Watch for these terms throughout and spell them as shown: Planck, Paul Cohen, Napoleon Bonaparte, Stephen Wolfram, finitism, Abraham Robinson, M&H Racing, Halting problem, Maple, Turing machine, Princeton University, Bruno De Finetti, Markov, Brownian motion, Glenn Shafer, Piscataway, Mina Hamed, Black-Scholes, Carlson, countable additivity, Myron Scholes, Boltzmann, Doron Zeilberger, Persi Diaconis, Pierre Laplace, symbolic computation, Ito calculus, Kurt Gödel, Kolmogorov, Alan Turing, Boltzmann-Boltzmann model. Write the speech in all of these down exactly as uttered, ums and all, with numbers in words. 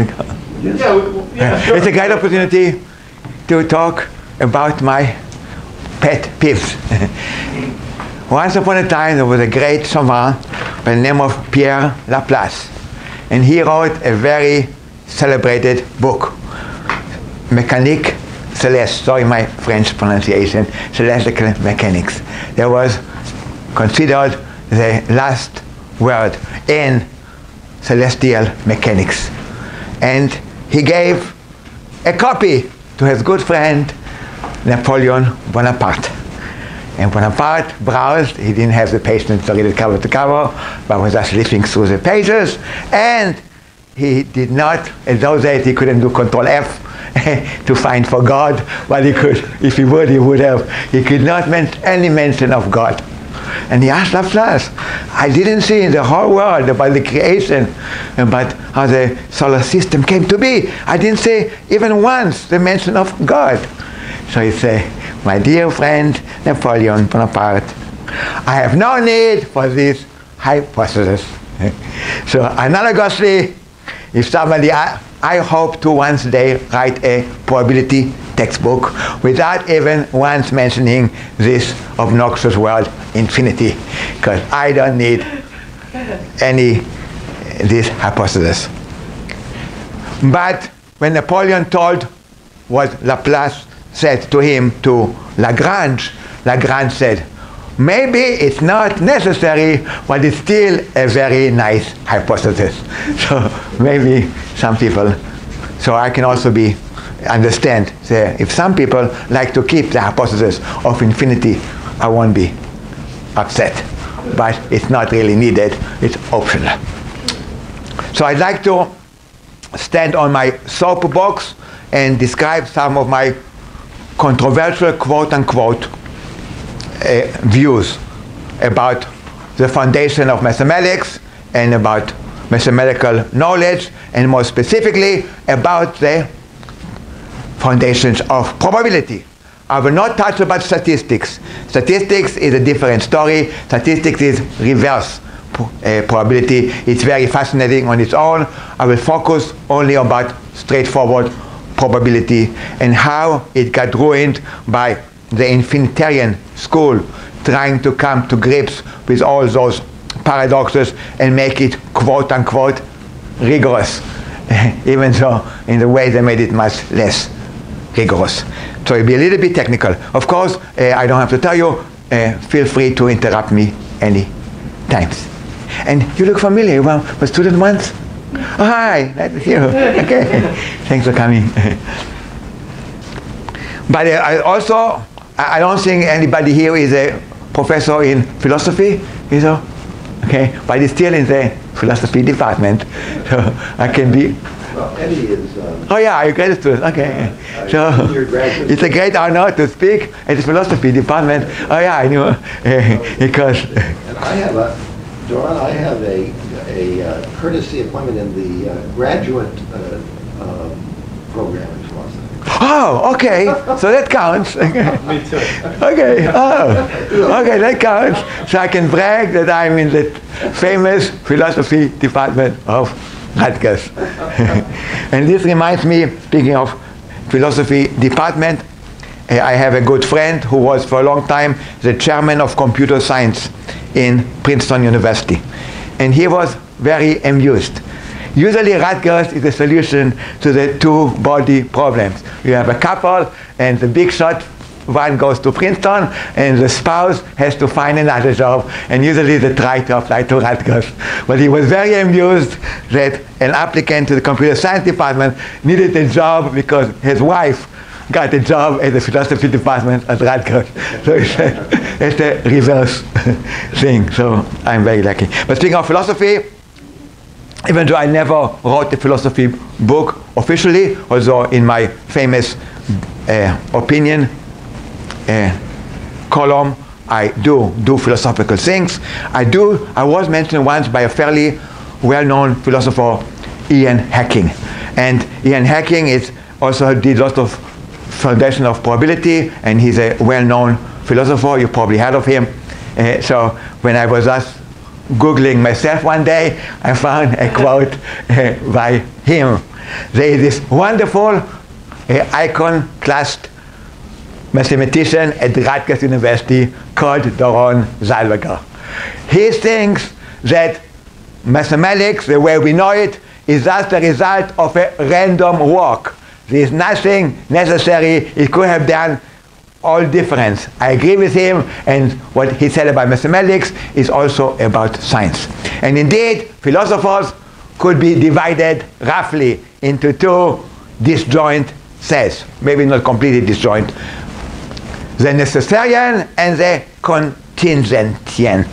ago. Yes. Yeah, we, yeah, sure. It's a great opportunity to talk about my pet peeves. Once upon a time there was a great savant by the name of Pierre Laplace, and he wrote a very celebrated book, Mécanique Céleste. Sorry my French pronunciation, celestial mechanics. There was considered the last word in celestial mechanics. And he gave a copy to his good friend Napoleon Bonaparte. And Bonaparte browsed, he didn't have the patience to read it cover to cover, but was just leafing through the pages, and he did not, in those days he couldn't do Control F to find for God, but he could, if he would, he would have. He could not make any mention of God. And he asked Laplace, I didn't see in the whole world about the creation, about how the solar system came to be. I didn't see even once the mention of God. So he said, my dear friend Napoleon Bonaparte, I have no need for this hypothesis. So analogously, if somebody, I, I hope to one day write a probability textbook without even once mentioning this obnoxious word infinity, because I don't need any this hypothesis. But when Napoleon told what Laplace said to him to Lagrange, Lagrange said, maybe it's not necessary, but it's still a very nice hypothesis. So maybe some people, so I can also be understand that if some people like to keep the hypothesis of infinity, I won't be upset, but it's not really needed, it's optional. So I'd like to stand on my soapbox and describe some of my controversial quote-unquote uh, views about the foundation of mathematics and about mathematical knowledge, and more specifically about the foundations of probability. I will not touch about statistics. Statistics is a different story. Statistics is reverse uh, probability. It's very fascinating on its own. I will focus only about straightforward probability and how it got ruined by the infinitarian school trying to come to grips with all those paradoxes and make it quote unquote rigorous, even though in the way they made it much less rigorous. So it'll be a little bit technical. Of course, uh, I don't have to tell you, uh, feel free to interrupt me any times. And you look familiar, you were a student once? Oh, hi, nice to see you. Okay, thanks for coming. But uh, I also, I don't think anybody here is a professor in philosophy, you know? Okay, but it's still in the philosophy department, so I can be. Well, Eddie is. Um, oh yeah, you're a graduate student. Okay, uh, so it's a great honor to speak at the philosophy department. Oh yeah, I knew uh, because. And I have a, Doron, I have a. a uh, courtesy appointment in the uh, graduate uh, uh, program in philosophy. Oh, okay. So that counts. Me too. Okay. Oh, okay. That counts. So I can brag that I'm in the famous philosophy department of Rutgers. And this reminds me, speaking of philosophy department, I have a good friend who was for a long time the chairman of computer science in Princeton University. And he was very amused. Usually Rutgers is the solution to the two-body problems. You have a couple, and the big shot, one goes to Princeton, and the spouse has to find another job, and usually they try to apply to Rutgers. But he was very amused that an applicant to the computer science department needed a job because his wife got a job at the philosophy department at Rutgers. So it's a, it's a reverse thing, so I'm very lucky. But speaking of philosophy, even though I never wrote a philosophy book officially, although in my famous uh, opinion uh, column, I do do philosophical things. I do, I was mentioned once by a fairly well-known philosopher, Ian Hacking. And Ian Hacking is also did lots of foundation of probability, and he's a well-known philosopher, you probably heard of him. Uh, so when I was just googling myself one day, I found a quote uh, by him. There is this wonderful uh, iconoclast mathematician at Rutgers University called Doron Zeilberger. He thinks that mathematics, the way we know it, is just the result of a random walk. There is nothing necessary. It could have done all difference. I agree with him, and what he said about mathematics is also about science. And indeed, philosophers could be divided roughly into two disjoint sets, maybe not completely disjoint, the necessarian and the contingentian.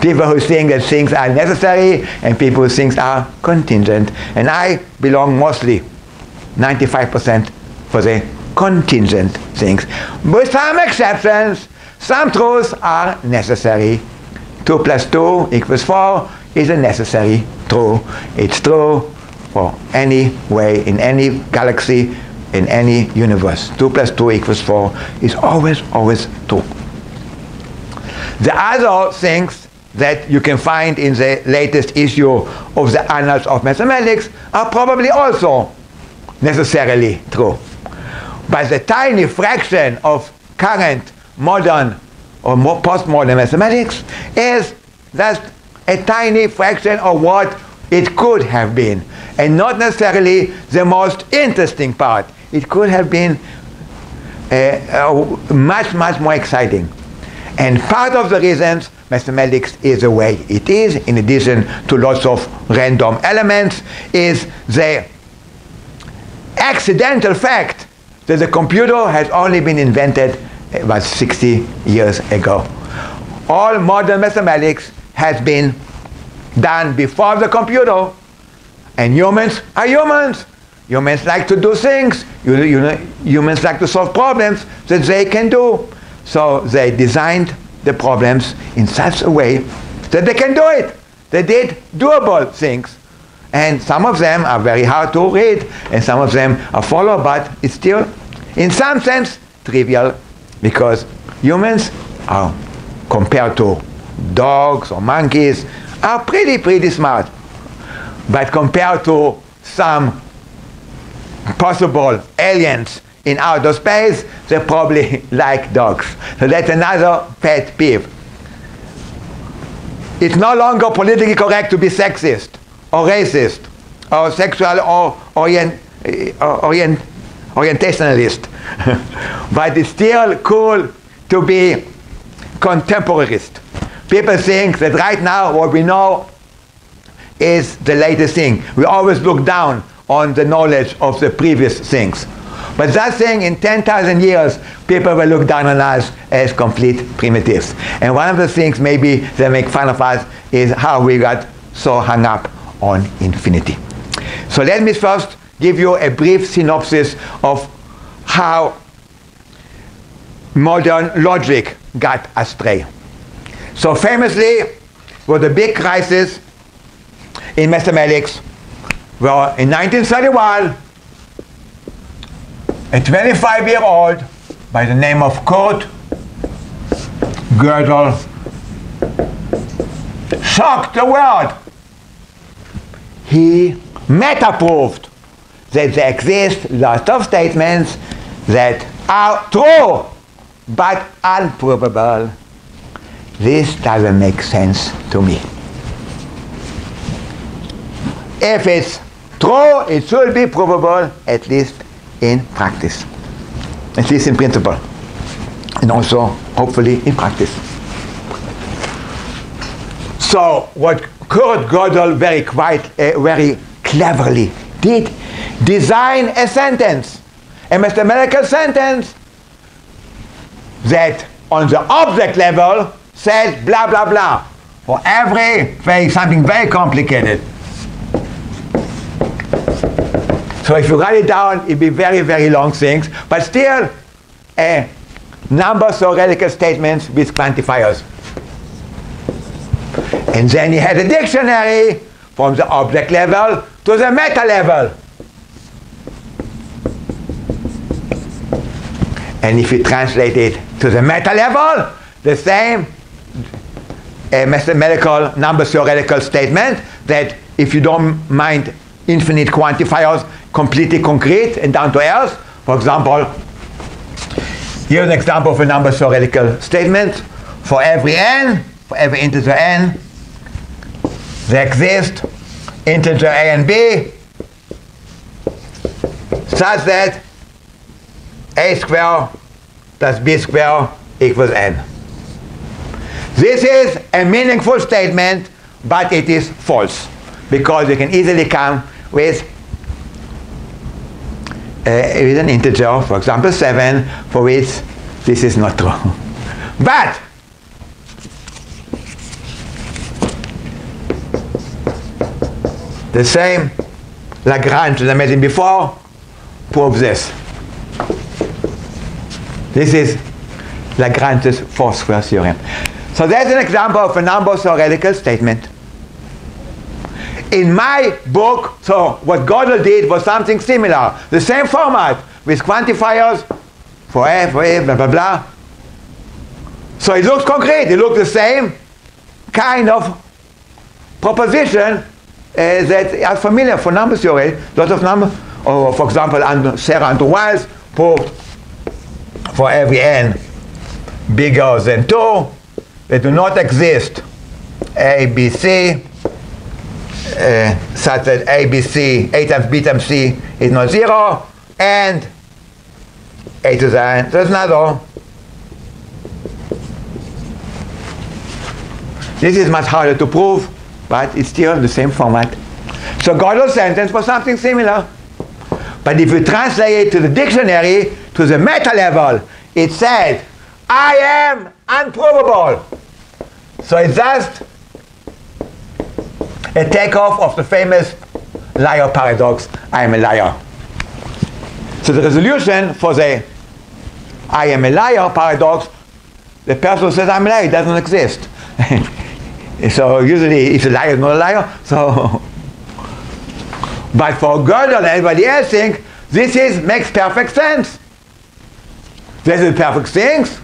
People who think that things are necessary and people who think are contingent. And I belong mostly, ninety-five percent, for the contingent things. With some exceptions, some truths are necessary. two plus two equals four is a necessary true. It's true for any way, in any galaxy, in any universe. two plus two equals four is always, always true. The other things that you can find in the latest issue of the Annals of Mathematics are probably also necessarily true. But the tiny fraction of current modern or more postmodern mathematics is just a tiny fraction of what it could have been, and not necessarily the most interesting part. It could have been uh, uh, much, much more exciting. And part of the reasons mathematics is the way it is, in addition to lots of random elements, is the accidental fact that the computer has only been invented about sixty years ago. All modern mathematics has been done before the computer, and humans are humans. Humans like to do things. You, you know, humans like to solve problems that they can do. So they designed the problems in such a way that they can do it. They did doable things. And some of them are very hard to read, and some of them are followed, but it's still, in some sense, trivial, because humans are, compared to dogs or monkeys, are pretty, pretty smart. But compared to some possible aliens in outer space, they probably like dogs. So that's another pet peeve. It's no longer politically correct to be sexist, or racist, or sexual, or orient, orient, orientationalist. But it's still cool to be contemporarist. People think that right now what we know is the latest thing. We always look down on the knowledge of the previous things. But that thing, in ten thousand years, people will look down on us as complete primitives. And one of the things maybe they make fun of us is how we got so hung up on infinity. So let me first give you a brief synopsis of how modern logic got astray. So famously, was the big crisis in mathematics, where in nineteen thirty-one, a twenty-five-year-old by the name of Kurt Gödel shocked the world. He meta-proved that there exist lots of statements that are true but unprovable. This doesn't make sense to me. If it's true, it should be provable, at least in practice. At least in principle. And also, hopefully, in practice. So, what Kurt Gödel very quite, uh, very cleverly did, design a sentence, a mathematical sentence, that on the object level says blah, blah, blah, for every very, something very complicated. So if you write it down, it'd be very, very long things, but still a number theoretical statements with quantifiers. And then he had a dictionary from the object level to the meta level. And if you translate it to the meta level, the same uh, mathematical number theoretical statement that if you don't mind infinite quantifiers completely concrete and down to earth. For example, here's an example of a number theoretical statement. For every n, for every integer n, they exist integer a and b such that a squared plus b squared equals n. This is a meaningful statement, but it is false, because you can easily come with, uh, with an integer, for example seven, for which this is not true. But the same Lagrange that I mentioned before proves this. This is Lagrange's four-square theorem. So that's an example of a number theoretical statement. In my book, so what Gödel did was something similar. The same format with quantifiers for f, for f, blah, blah, blah. So it looks concrete. It looks the same kind of proposition Uh, that are familiar for number theory. Lots of number, or for example, and Sarah Andrew Wiles proved for every n bigger than two, they do not exist a, b, c, uh, such that a, b, c, a times b times c is not zero, and a to the n is another. This is much harder to prove, but it's still the same format. So Gödel's sentence was something similar. But if you translate it to the dictionary, to the meta level, it said, I am unprovable. So it's just a takeoff of the famous liar paradox, I am a liar. So the resolution for the I am a liar paradox, the person who says I'm a liar doesn't exist. So usually it's a liar, not a liar. So, but for Gödel and everybody else think this is makes perfect sense. This is perfect things,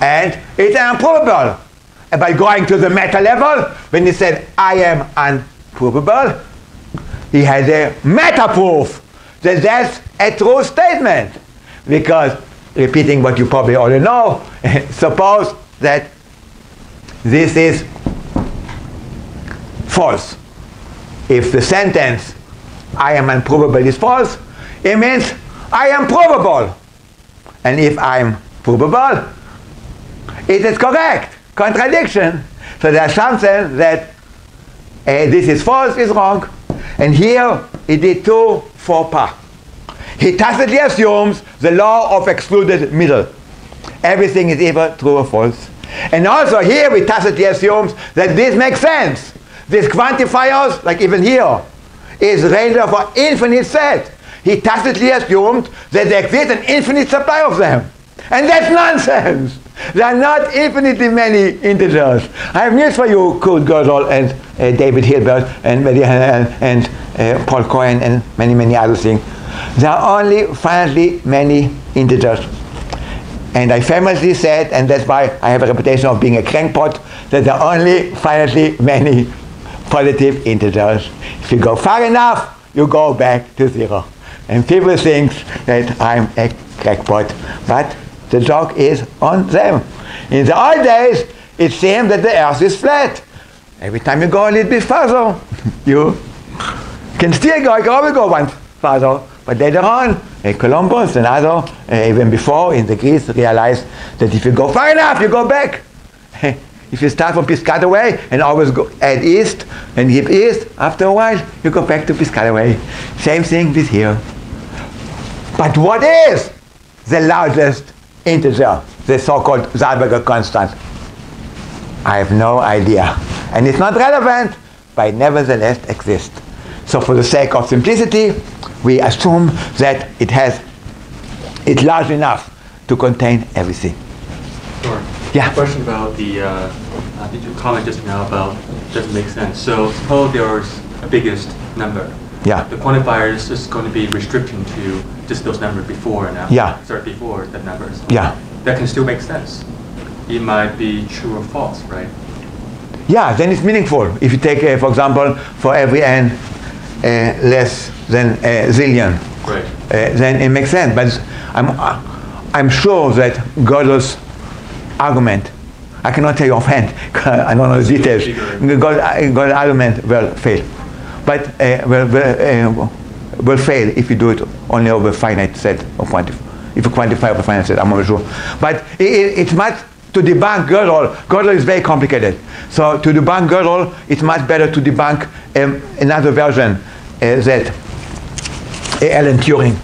and it's unprovable. And by going to the meta level, when he said I am unprovable, he has a meta proof that that's a true statement. Because repeating what you probably already know, suppose that this is false. If the sentence I am unprovable is false, it means I am provable. And if I am provable, it is correct. Contradiction. So the assumption that uh, this is false is wrong. And here he did two faux pas. He tacitly assumes the law of excluded middle. Everything is either true or false. And also here we tacitly assumes that this makes sense. This quantifiers, like even here, is range of an infinite set. He tacitly assumed that there exists an infinite supply of them. And that's nonsense. There are not infinitely many integers. I have news for you, Kurt Gödel and uh, David Hilbert and, uh, and uh, Paul Cohen and many, many other things. There are only finitely many integers. And I famously said, and that's why I have a reputation of being a crankpot, that there are only finitely many positive integers. If you go far enough, you go back to zero. And people think that I'm a crankpot. But the joke is on them. In the old days, it seemed that the earth is flat. Every time you go a little bit further, you can still go, you can always go one further. But later on, uh, Columbus and other, uh, even before in the Greece, realized that if you go far enough, you go back. If you start from Piscataway and always go at east and keep east, after a while, you go back to Piscataway. Same thing with here. But what is the largest integer, the so-called Zeilberger constant? I have no idea. And it's not relevant, but it nevertheless exists. So for the sake of simplicity, we assume that it has, it's large enough to contain everything. Sure. Yeah. A question about the, uh, uh, did you comment just now about, doesn't make sense. So suppose there's a biggest number. Yeah. The quantifier is just going to be restricting to just those numbers before and after. Yeah. Sorry, before the numbers. Yeah. That can still make sense. It might be true or false, right? Yeah, then it's meaningful. If you take, uh, for example, for every n, uh, less than a zillion. Right. Uh, then it makes sense. But I'm, I'm sure that Gödel's argument, I cannot tell you offhand, I don't know the details, Gödel's argument will fail. But uh, will, will, uh, will fail if you do it only over a finite set of quantifiers. If you quantify over a finite set, I'm not sure. But it, it, it's much, to debunk Gödel, Gödel is very complicated. So to debunk Gödel, it's much better to debunk um, another version uh, that Alan Turing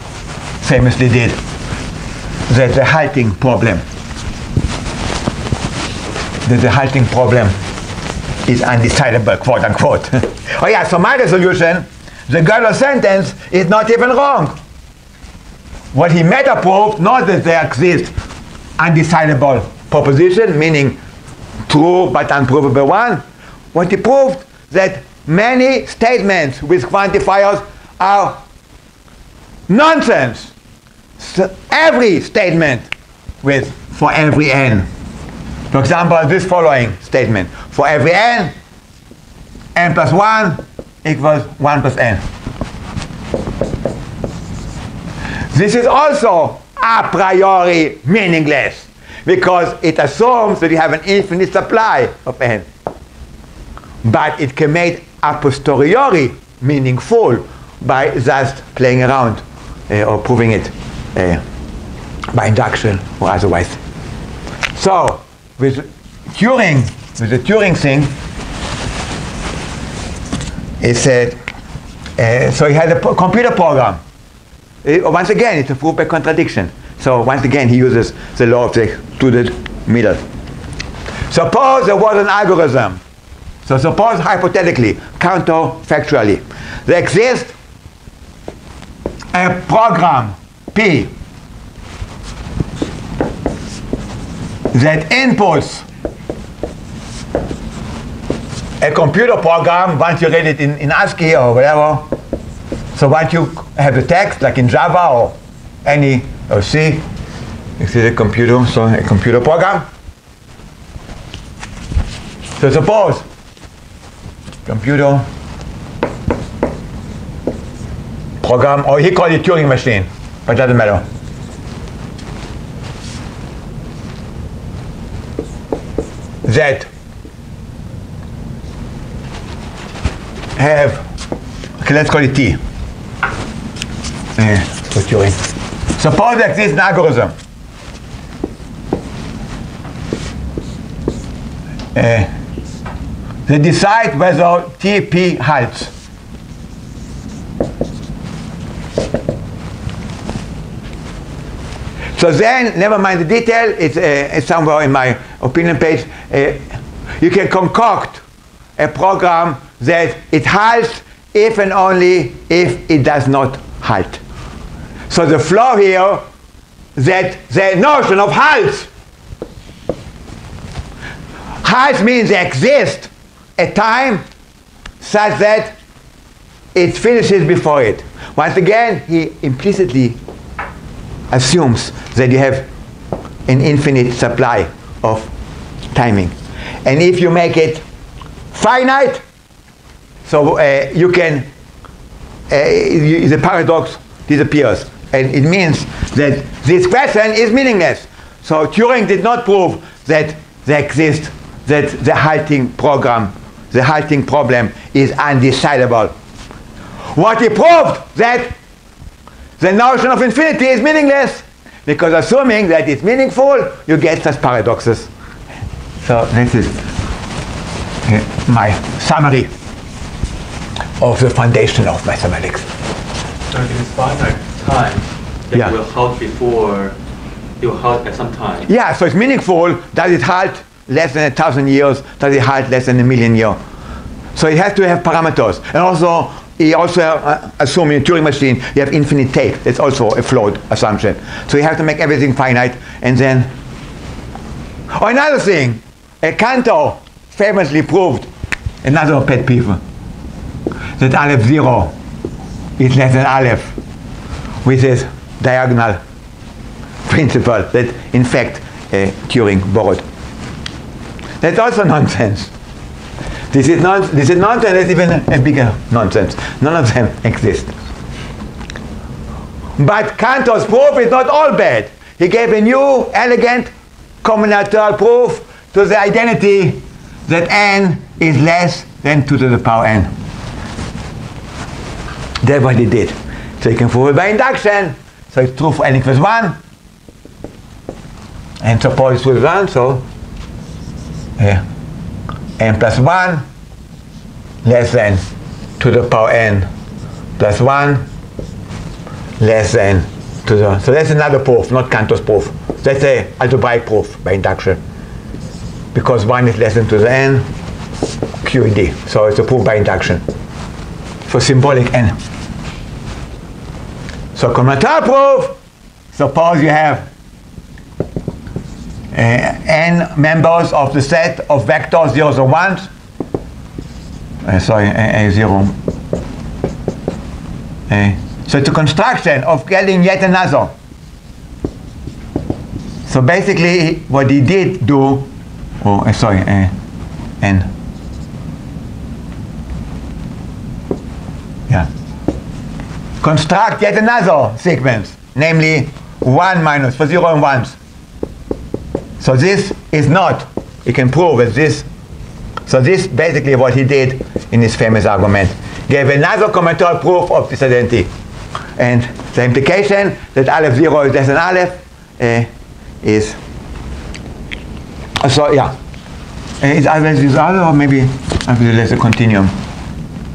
famously did, that the halting problem, that the halting problem is undecidable, quote unquote. Oh yeah, so my resolution, the Gödel sentence is not even wrong. What he meta proved, not that there exists undecidable proposition, meaning true but unprovable one. What he proved, that many statements with quantifiers are nonsense. So every statement with for every n. For example, this following statement. For every n, n plus one equals one plus n. This is also a priori meaningless, because it assumes that you have an infinite supply of n. But it can make a posteriori meaningful by just playing around uh, or proving it uh, by induction or otherwise. So with Turing, with the Turing thing, it said, uh, so he had a computer program. It, once again, it's a proof by contradiction. So once again, he uses the law of the extruded middle. Suppose there was an algorithm. So suppose hypothetically, counterfactually, there exists a program P that inputs a computer program. Once you read it in, in ASCII or whatever, so once you have the text, like in Java or any or C, this is a computer, so a computer program. So suppose computer program, or he called it Turing machine, but it doesn't matter. That have, okay, let's call it T. Uh, for Turing. Suppose there exists an algorithm. Uh, They decide whether T P halts. So then, never mind the detail, it's, uh, it's somewhere in my opinion page. Uh, you can concoct a program that it halts if and only if it does not halt. So the flaw here, that the notion of halts. Halt means they exist a time such that it finishes before it. Once again, he implicitly assumes that you have an infinite supply of timing. And if you make it finite, so uh, you can, uh, you, the paradox disappears. And it means that this question is meaningless. So Turing did not prove that there exists, that the halting program, the halting problem is undecidable. What he proved, that the notion of infinity is meaningless, because assuming that it's meaningful, you get such paradoxes. So this is my summary of the foundation of mathematics. So in finite time, that yeah. will halt before, it will halt at some time. Yeah, so it's meaningful. Does it halt less than a thousand years? Does it halt less than a million years? So it has to have parameters. And also, he also uh, assuming a Turing machine, you have infinite tape. That's also a flawed assumption. So you have to make everything finite, and then. Oh, another thing, uh, Cantor famously proved another pet peeve, that Aleph zero is less than Aleph, with this diagonal principle that, in fact, uh, Turing borrowed. That's also nonsense. They said, non they said nonsense, that's even a bigger nonsense. None of them exist. But Cantor's proof is not all bad. He gave a new, elegant, combinatorial proof to the identity that n is less than two to the power n. That's what he did. So you can prove it by induction. So it's true for n equals one. And suppose it will run, so uh, n plus one less than two to the power n plus one less than to the, so that's another proof, not Cantor's proof. That's a algebraic proof by induction. Because one is less than to the n, Q E D. So it's a proof by induction for symbolic n. So combinatorial proof, suppose you have uh, n members of the set of vectors zeros and ones. Uh, sorry, a, a zero. A. So it's a construction of getting yet another. So basically what he did do, oh uh, sorry, uh, n. Yeah. Construct yet another sequence, namely one minus for zero and ones. So this is not, you can prove that this, so this basically what he did in his famous argument, gave another combinatorial proof of this identity. And the implication that Aleph zero is less than Aleph uh, is, uh, so yeah, uh, is Aleph is other or maybe Aleph is less a continuum.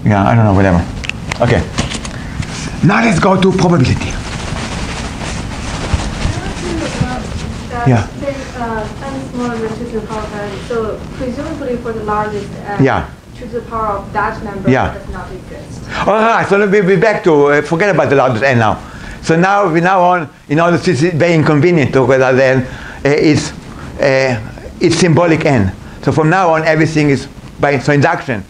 Yeah, I don't know, whatever. Okay. Now let's go to probability. Yeah. So presumably for the largest n, yeah, to the power of that number, yeah, does not exist. Alright, so we'll be back to, uh, forget about the largest n now. So now we're now on, in order to see very inconvenient to whether then uh, it's, uh, it's symbolic n. So from now on everything is by so induction.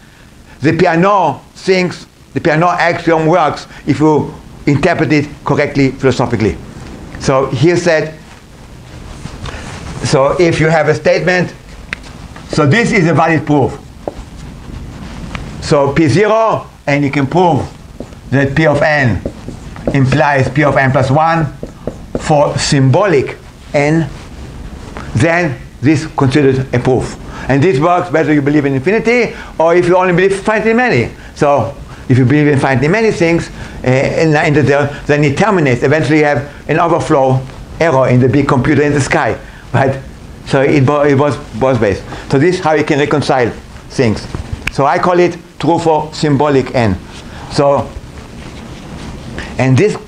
The Peano thinks, the Peano axiom works if you interpret it correctly philosophically. So here said, so if you have a statement, so this is a valid proof. So P zero, and you can prove that P of n implies P of n plus one for symbolic n, then this is considered a proof. And this works whether you believe in infinity or if you only believe finitely many. So if you believe in finitely many things, uh, in, in the, then it terminates. Eventually you have an overflow error in the big computer in the sky. Right? So it, it was both ways. So this is how you can reconcile things. So I call it true for symbolic n. So, and this uh,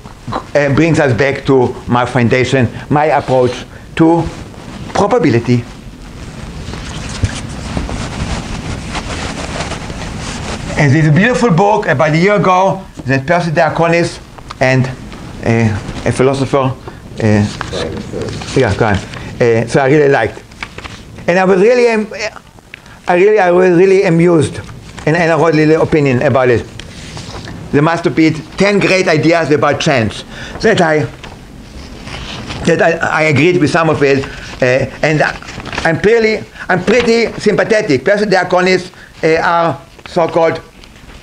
brings us back to my foundation, my approach to probability. And there's a beautiful book about a year ago that Persi Diaconis and uh, a philosopher, uh, yeah, go on. Uh, so I really liked, and I was really, um, I really, I was really amused, and, and I wrote a little opinion about it. There must be ten great ideas about chance that I, that I, I agreed with some of it, uh, and I'm clearly, I'm pretty sympathetic. Persi Diaconis uh, are so-called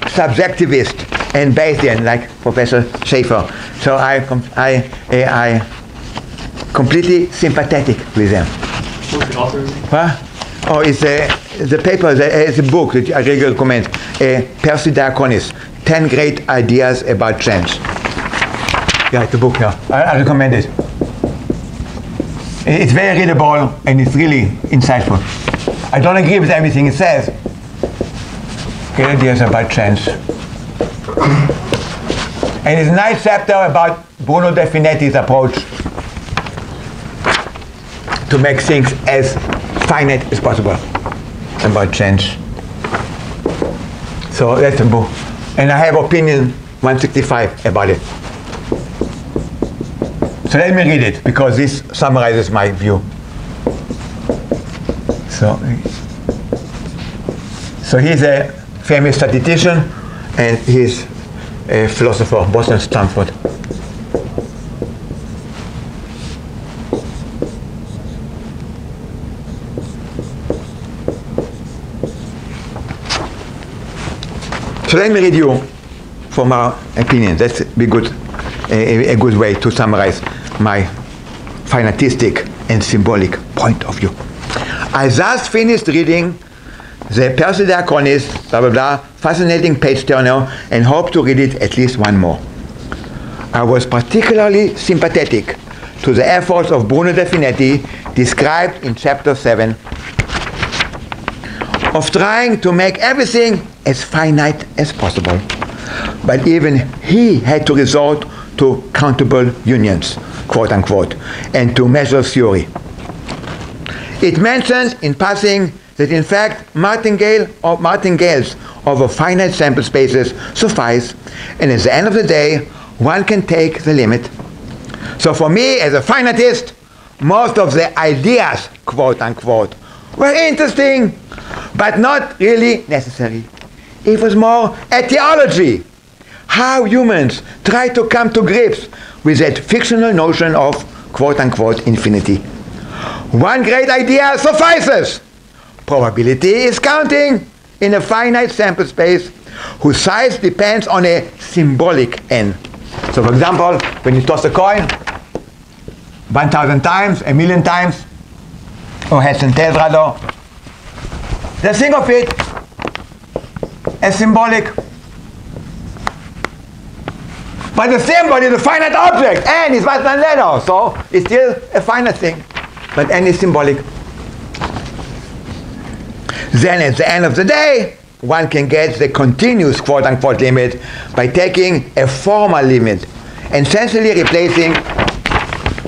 subjectivist and Bayesian, like Professor Schaefer. So I, I, I, I completely sympathetic with them. Who's the author? Huh? Oh, it's a uh, the paper, the, it's a book that I really recommend. Uh, Persi Diaconis, ten Great Ideas About Chance. Yeah, it's a book here. Yeah. I, I recommend it. It's very readable and it's really insightful. I don't agree with everything it says. Great ideas about chance. And it's a nice chapter about Bruno De Finetti's approach to make things as finite as possible about chance. So that's the book. And I have opinion one sixty-five about it. So let me read it because this summarizes my view. So, so here's a famous statistician and he's a philosopher, Boston Stanford. So let me read you, for my opinion, that's be good, a, a good way to summarize my finitistic and symbolic point of view. I thus finished reading the Persi Diaconis, blah blah blah, fascinating page turner, and hope to read it at least one more. I was particularly sympathetic to the efforts of Bruno De Finetti, described in chapter seven, of trying to make everything as finite as possible. But even he had to resort to countable unions, quote unquote, and to measure theory. It mentions in passing that in fact martingale or martingales over finite sample spaces suffice, and at the end of the day one can take the limit. So for me as a finitist, most of the ideas, quote unquote, were interesting but not really necessary. It was more etiology, how humans try to come to grips with that fictional notion of quote unquote infinity. One great idea suffices. Probability is counting in a finite sample space whose size depends on a symbolic n. So for example, when you toss a coin one thousand times, a million times, or heads and tails rather, the thing of it as symbolic. But the symbol is a finite object. N is just one letter, so it's still a finite thing. But N is symbolic. Then at the end of the day, one can get the continuous quote-unquote limit by taking a formal limit and essentially replacing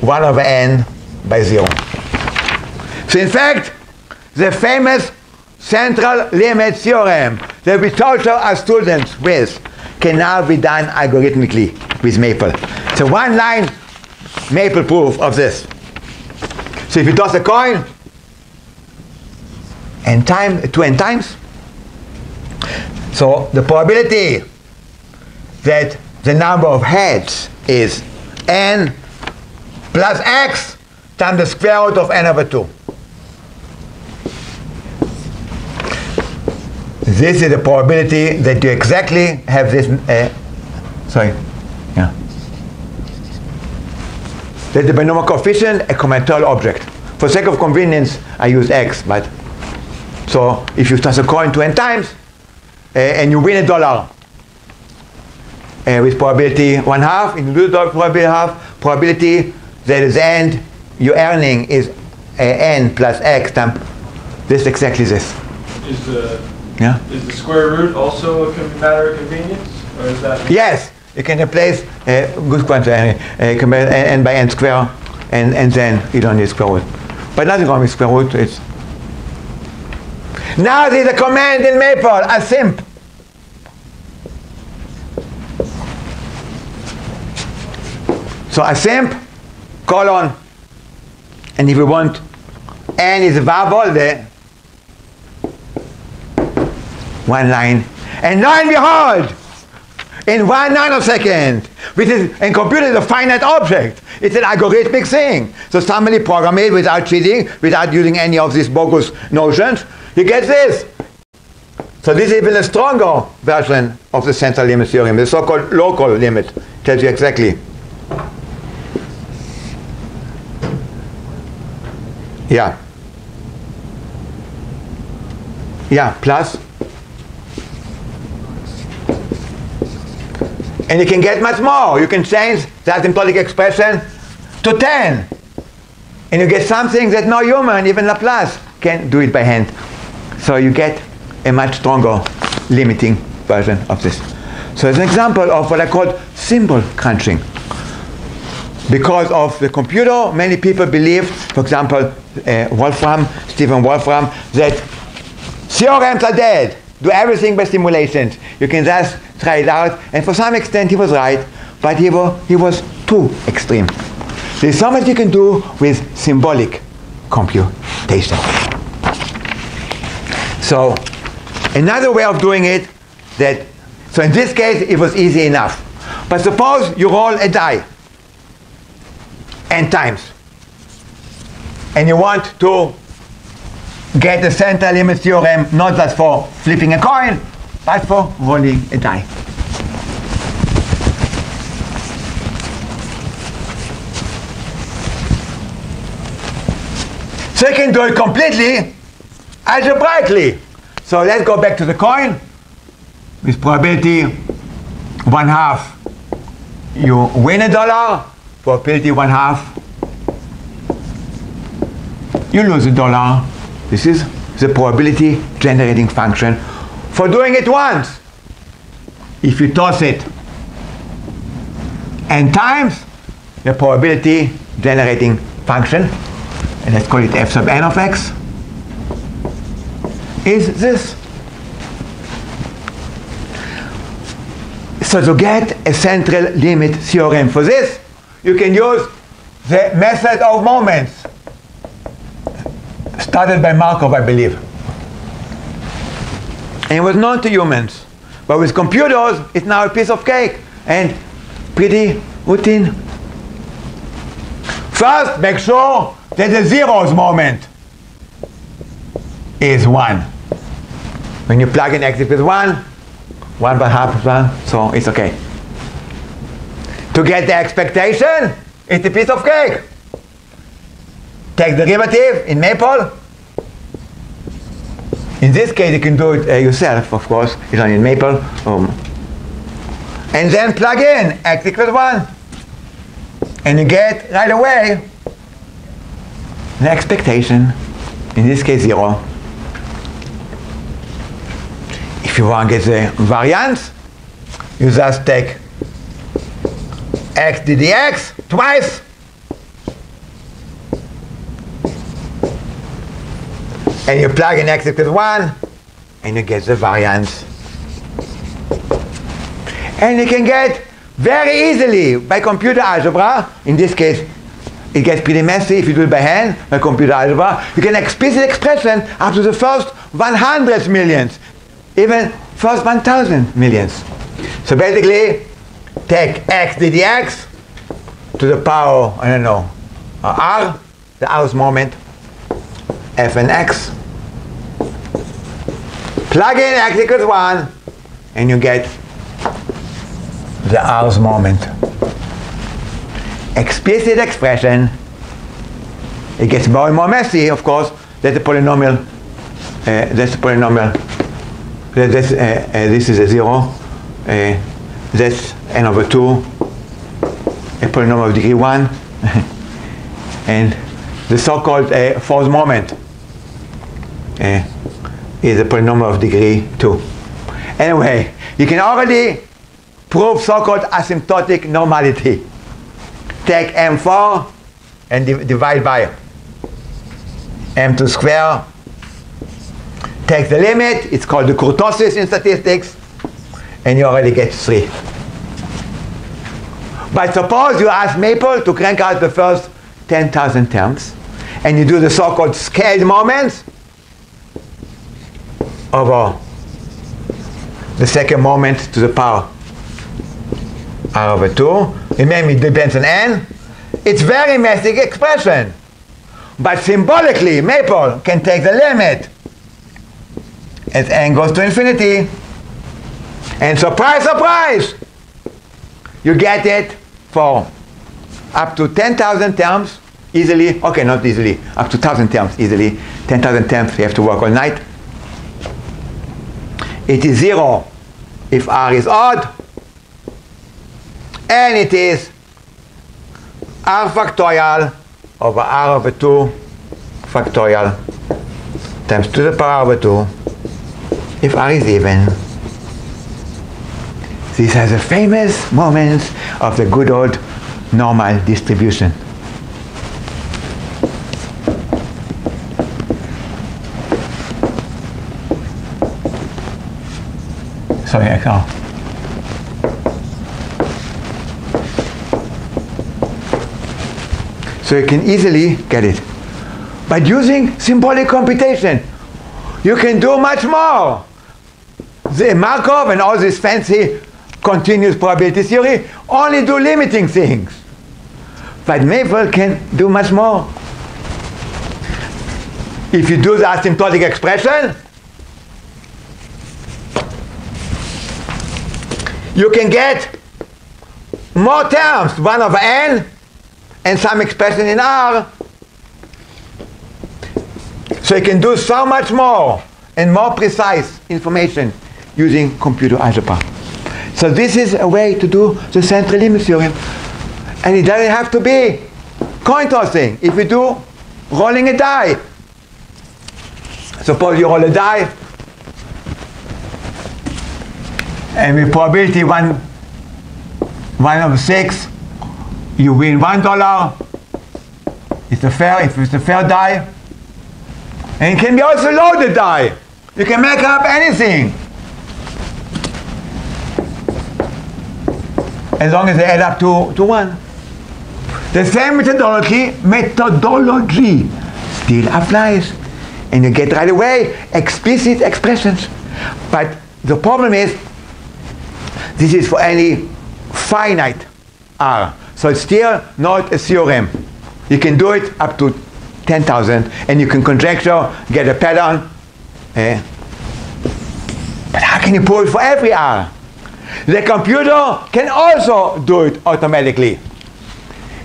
one over N by zero. So in fact, the famous central limit theorem that we torture our students with can now be done algorithmically with Maple. It's a one-line Maple proof of this. So if you toss a coin n time, two n times, so the probability that the number of heads is n plus x times the square root of n over two. This is the probability that you exactly have this, uh, sorry, yeah. That the binomial coefficient, a combinatorial object. For sake of convenience, I use x, but, so if you toss a coin to n times, uh, and you win a dollar, uh, with probability one half, and you lose the probability half, probability that at the end, your earning is uh, n plus x times, this exactly this. Is the Yeah. Is the square root also a matter of convenience, or is that? Yes, you can replace uh, good quantity uh, n by n square, and and then you don't need square root. But nothing wrong with square root. It's now there's a command in Maple, a simp. So a simp colon, and if you want, n is a variable there. One line, and lo and behold, in one nanosecond, which is, and computer is a finite object, it's an algorithmic thing. So somebody programmed it without cheating, without using any of these bogus notions, you get this. So this is even a stronger version of the central limit theorem, the so-called local limit, tells you exactly. Yeah. Yeah, plus. And you can get much more. You can change the asymptotic expression to ten. And you get something that no human, even Laplace, can do it by hand. So you get a much stronger limiting version of this. So it's an example of what I call symbol crunching. Because of the computer, many people believed, for example, uh, Wolfram, Stephen Wolfram, that theorems are dead. Do everything by simulations. You can just try it out. And for some extent he was right, but he, were, he was too extreme. There's so much you can do with symbolic computation. So another way of doing it, that, so in this case it was easy enough. But suppose you roll a die, n times, and you want to get the central limit theorem not just for flipping a coin, Bye for rolling a die. They can do it completely algebraically. So let's go back to the coin with probability one half you win a dollar, probability one half you lose a dollar. This is the probability generating function for doing it once. If you toss it n times, the probability generating function, and let's call it f sub n of x, is this. So to get a central limit theorem for this, you can use the method of moments, started by Markov, I believe. And it was known to humans. But with computers, it's now a piece of cake and pretty routine. First, make sure that the zero's moment is one. When you plug in x equals one, one by half is one, so it's okay. To get the expectation, it's a piece of cake. Take the derivative in Maple. In this case, you can do it uh, yourself, of course. It's only in Maple. Um, and then plug in x equals one. And you get right away the expectation, in this case zero. If you want to get the variance, you just take x d dx twice. And you plug in x equals one, and you get the variance. And you can get very easily by computer algebra, in this case, it gets pretty messy if you do it by hand, by computer algebra, you can explicit expression up to the first one hundred millionth, even first one thousand millionth. So basically, take x d dx to the power, I don't know, r, the r's moment, f and x. Plug in x equals one, and you get the r's moment. Explicit expression. It gets more and more messy, of course. That's a polynomial. Uh, that's a polynomial. That, that's, uh, uh, this is a zero. Uh, that's n over two. A polynomial of degree one. And the so-called uh, force moment uh, is a polynomial of degree two. Anyway, you can already prove so-called asymptotic normality. Take m four and div divide by m two square. Take the limit, it's called the kurtosis in statistics, and you already get three. But suppose you ask Maple to crank out the first ten thousand terms, and you do the so-called scaled moments over the second moment to the power r over two. Remember, it depends on n. It's very messy expression. But symbolically, Maple can take the limit as n goes to infinity. And surprise, surprise! You get it for up to ten thousand terms easily. Okay, not easily. Up to one thousand terms easily. ten thousand terms, you have to work all night. It is zero if r is odd. And it is r factorial over r over two factorial times to the power over two if r is even. These are the famous moments of the good old normal distribution. Sorry, I can't. So you can easily get it. But using symbolic computation, you can do much more. The Markov and all this fancy continuous probability theory only do limiting things. But Maple can do much more. If you do the asymptotic expression, you can get more terms, one over n and some expression in R. So you can do so much more and more precise information using computer algebra. So this is a way to do the central limit theorem. And it doesn't have to be coin tossing. If you do rolling a die, suppose you roll a die, and with probability one, one over six, you win one dollar. It's a fair, if it's a fair die. And it can be also loaded die. You can make up anything, as long as they add up to, to one. The same methodology, methodology still applies. And you get right away explicit expressions. But the problem is, this is for any finite R. So it's still not a theorem. You can do it up to ten thousand. And you can conjecture, get a pattern. Eh? But how can you prove it for every R? The computer can also do it automatically.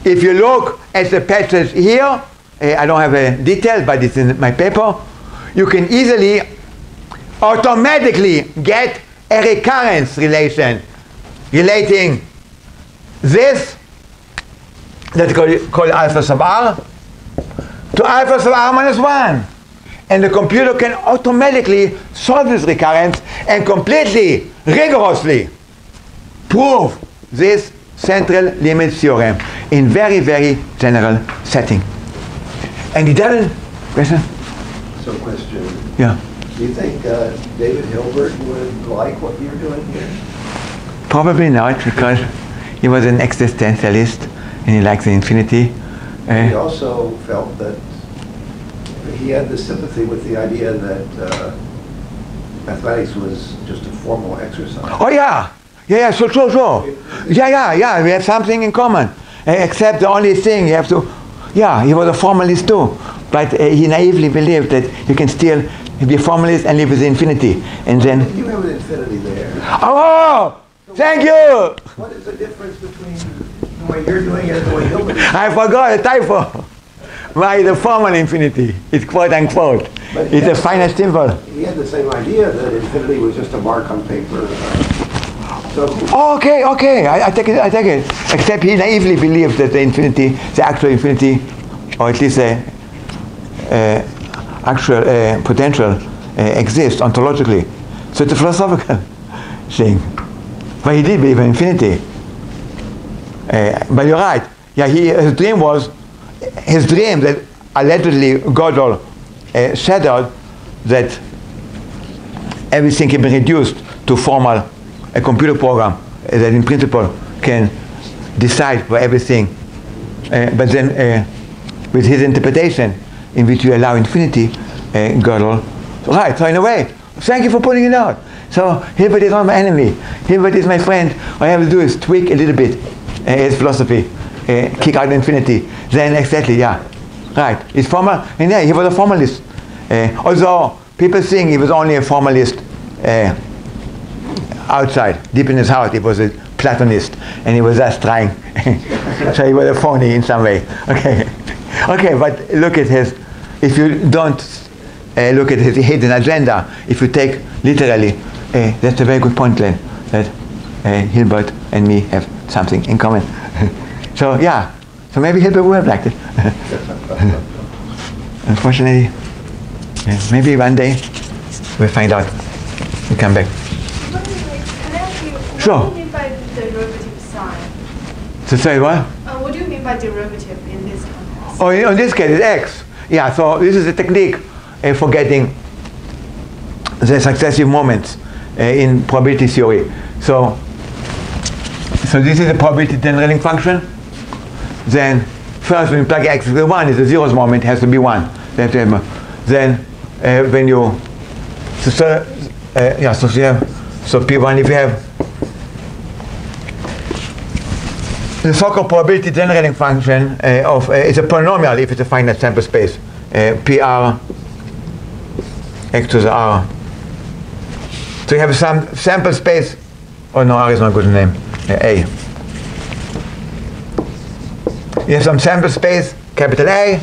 If you look at the passage here, uh, I don't have the details, but it's in my paper, you can easily automatically get a recurrence relation relating this, that's called, called alpha sub r, to alpha sub r minus one. And the computer can automatically solve this recurrence and completely, rigorously prove this central limit theorem in very, very general setting. And it doesn't. Question? So, question. Yeah. Do you think uh, David Hilbert would like what you're doing here? Probably not, because he was an existentialist and he liked the infinity. Uh, he also felt that he had the sympathy with the idea that uh, mathematics was just a formal exercise. Oh yeah, yeah, yeah, so true, so, so. Yeah, yeah, yeah, we have something in common. Uh, except the only thing you have to, yeah, he was a formalist too, but uh, he naively believed that you can still be a formalist and live with infinity. And then you have an infinity there. Oh, so thank you. What is the difference between the way you're doing it and the way Hilbert is? I forgot a typo. Why the formal infinity? It's quote unquote. But it's a finite symbol. He had the same idea that infinity was just a mark on paper. So oh, okay, okay. I, I take it. I take it. Except he naively believed that the infinity, the actual infinity, or at least the uh, actual uh, potential, uh, exists ontologically. So it's a philosophical thing. But he did believe in infinity. Uh, but you're right. Yeah, he, his dream was. His dream that allegedly Gödel uh, shattered, that everything can be reduced to formal, a computer program uh, that in principle can decide for everything. Uh, but then uh, with his interpretation in which you allow infinity, uh, Gödel, right, so in a way, thank you for putting it out. So Hilbert is not my enemy, Hilbert is my friend. All I have to do is tweak a little bit uh, his philosophy. Uh, kick out infinity, then exactly, yeah, right. It's formal, and yeah, he was a formalist. Uh, although people think he was only a formalist uh, outside, deep in his heart, he was a Platonist, and he was just trying. So he was a phony in some way. Okay, okay, but look at his. If you don't uh, look at his hidden agenda, if you take literally, uh, that's a very good point, Glenn. That uh, Hilbert and me have something in common. So yeah, so maybe Hilbert would have liked it. Unfortunately, yeah, maybe one day we'll find out. We come back. What do you mean, can I ask you, what sure. do you mean by derivative sign? So sorry, what? Uh, what do you mean by derivative in this context? Oh, in this case, it's x. Yeah, so this is a technique uh, for getting the successive moments uh, in probability theory. So, so this is a probability generating function. Then first when you plug x equal one, is the zeroth moment, has to be one. Then uh, when you so, so uh, yeah, so you have so P one, if you have the so-called probability generating function uh, of uh, it's a polynomial if it's a finite sample space, uh, P R x to the R. So you have some sample space Oh, no, R is not a good name. Yeah, A. You have some sample space, capital A,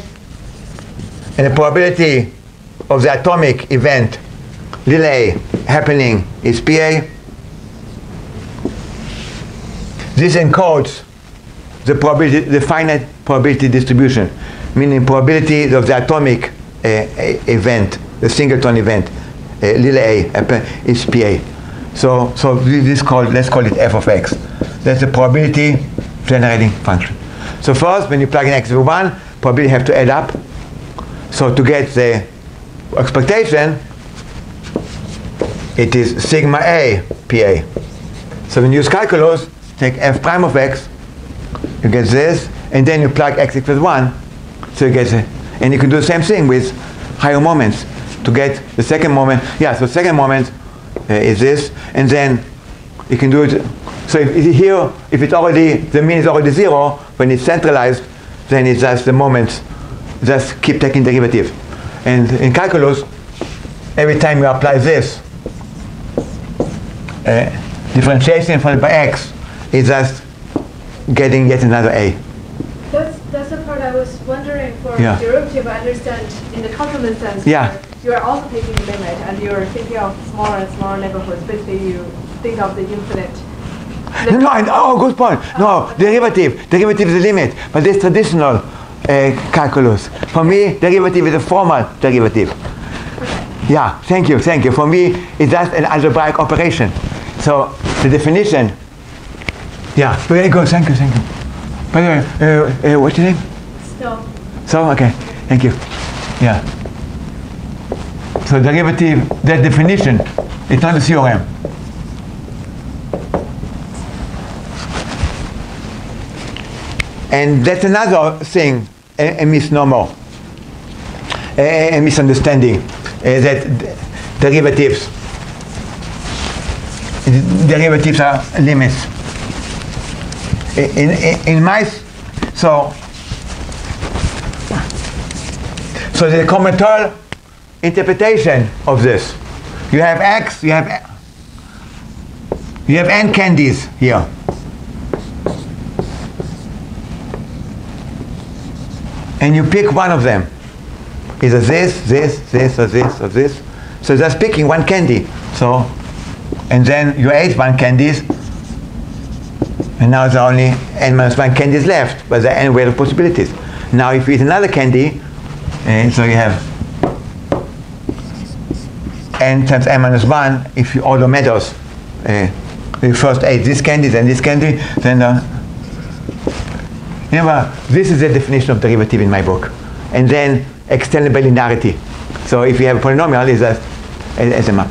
and the probability of the atomic event, little a, happening is P A. This encodes the probability, the finite probability distribution, meaning probability of the atomic uh, event, the singleton event, uh, little a, is P A. So, so this called, let's call it f of x. That's the probability generating function. So first, when you plug in x over one, probably have to add up. So to get the expectation, it is sigma a P A. So when you use calculus, take f prime of x, you get this, and then you plug x equals one, so you get it. And you can do the same thing with higher moments to get the second moment. Yeah, so second moment uh, is this, and then you can do it. So if, if here, if it's already, the mean is already zero, when it's centralized, then it's just the moments, just keep taking derivative. And in calculus, every time you apply this, uh, differentiation followed by x is just getting yet another a. That's, that's the part I was wondering for yeah. derivative. I understand in the complement sense, yeah. you are also taking the limit and you're thinking of smaller and smaller neighborhoods. Basically, you think of the infinite. No, no, I, oh, good point. No, derivative. Derivative is the limit, but this traditional uh, calculus. For me, derivative is a formal derivative. Yeah, thank you, thank you. For me, it's just an algebraic operation. So the definition. Yeah, very good. Thank you, thank you. By the way, uh, uh, what's your name? So. So, okay, thank you. Yeah. So derivative, that definition, it's not a theorem. And that's another thing, a, a misnomer, a, a misunderstanding, uh, that derivatives, derivatives are limits. In, in, in my, so, so the combinatorial interpretation of this, you have x, you have, you have n candies here. And you pick one of them, either this, this, this, or this, or this. So just picking one candy. So, and then you ate one candies, and now there are only n minus one candies left, but there are n way of possibilities. Now, if you eat another candy, and so you have n times n minus one. If you order matters, uh, you first ate this candy, then this candy, then. Uh, Remember, this is the definition of derivative in my book. And then extended by linearity. So if you have a polynomial, it's just as a map.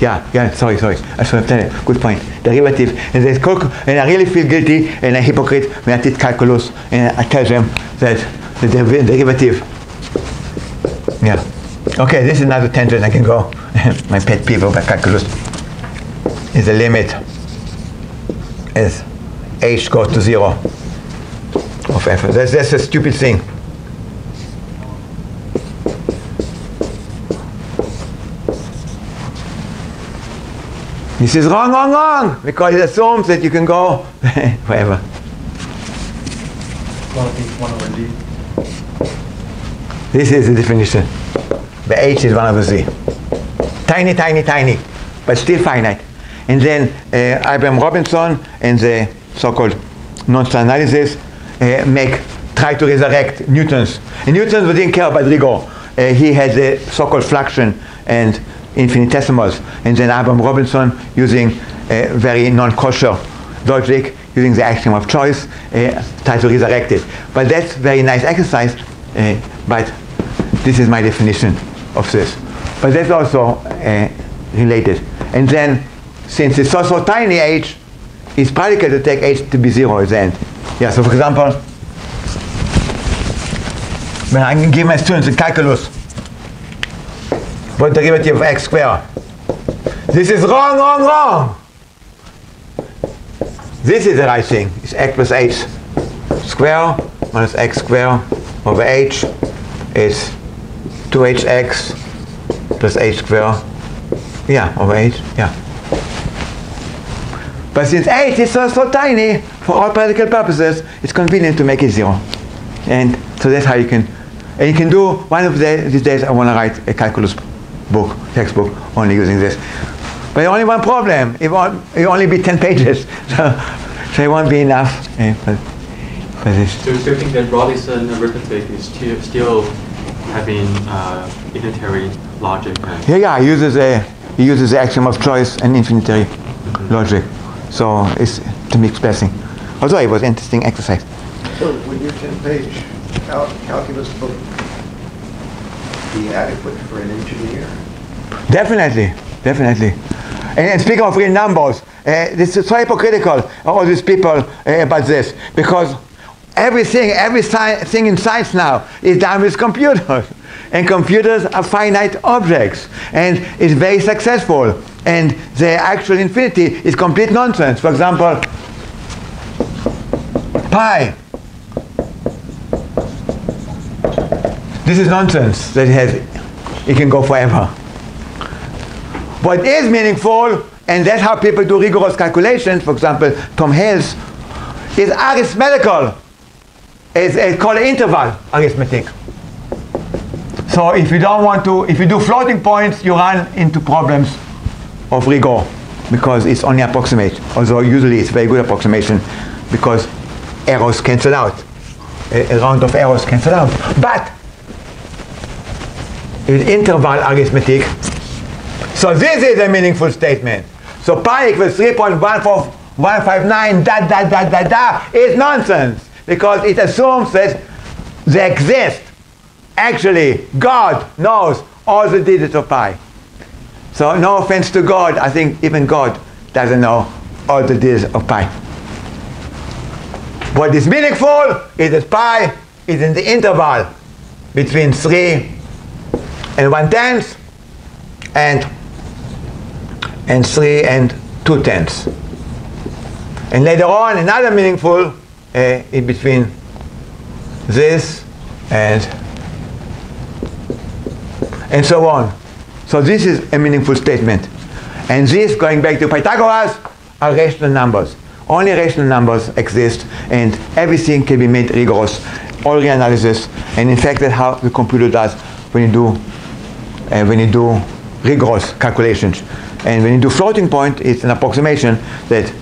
Yeah, yeah, sorry, sorry. I should have done it. Good point. Derivative. And, and I really feel guilty and a hypocrite when I teach calculus and I tell them that the deriv derivative. Yeah. Okay, this is another tangent I can go. My pet peeve about calculus is the limit as h goes to zero. Of f. That's, that's a stupid thing. This is wrong, wrong, wrong, because it assumes that you can go forever. This is the definition. The h is one over z. Tiny, tiny, tiny, but still finite. And then uh, Abraham Robinson and the so-called nonsense analysis. Uh, make, try to resurrect Newton's. And Newton didn't care about rigor. Uh, he had the so-called fluxion and infinitesimals. And then Abraham Robinson using uh, very non-kosher logic, using the axiom of choice, uh, try to resurrect it. But that's very nice exercise, uh, but this is my definition of this. But that's also uh, related. And then, since it's so, so tiny h, it's practical to take h to be zero at the end. Yeah, so for example, when I give my students a calculus, what derivative of x squared? This is wrong, wrong, wrong! This is the right thing. It's x plus h squared minus x squared over h is two h x plus h squared, yeah, over h, yeah. But since eight is so, so tiny, for all practical purposes, it's convenient to make it zero. And so that's how you can, and you can do, one of the, these days I want to write a calculus book, textbook, only using this. But only one problem, it will only be ten pages, so, so it won't be enough. Yeah, but, but this. So, so you think that Robinson arithmetic is still, still having uh, unitary logic? And yeah, yeah, he uses, a, he uses the axiom of choice and infinitary mm-hmm. logic. So it's to me expressing. Although it was an interesting exercise. So would your ten-page cal calculus book be adequate for an engineer? Definitely. Definitely. And, and speaking of real numbers, uh, this is so hypocritical, all these people uh, about this, because everything, every thing in science now is done with computers. And computers are finite objects, and it's very successful. And the actual infinity is complete nonsense. For example, pi. This is nonsense that it has, it can go forever. What is meaningful, and that's how people do rigorous calculations, for example, Tom Hales, is arithmetical. It's, it's called interval arithmetic. So if you don't want to, if you do floating points, you run into problems of rigor, because it's only approximate, although usually it's very good approximation, because errors cancel out. A, a round of errors cancel out. But with interval arithmetic, so this is a meaningful statement. So pi equals three point one four one five nine da da da da da is nonsense, because it assumes that they exist. Actually, God knows all the digits of pi. So no offense to God, I think even God doesn't know all the digits of pi. What is meaningful is that pi is in the interval between three and one tenth and and three and two tenths. And later on, another meaningful uh, in between this and and so on. So this is a meaningful statement. And this, going back to Pythagoras, are rational numbers. Only rational numbers exist, and everything can be made rigorous, all reanalysis. And in fact, that's how the computer does when you do uh, when you do rigorous calculations. And when you do floating point, it's an approximation that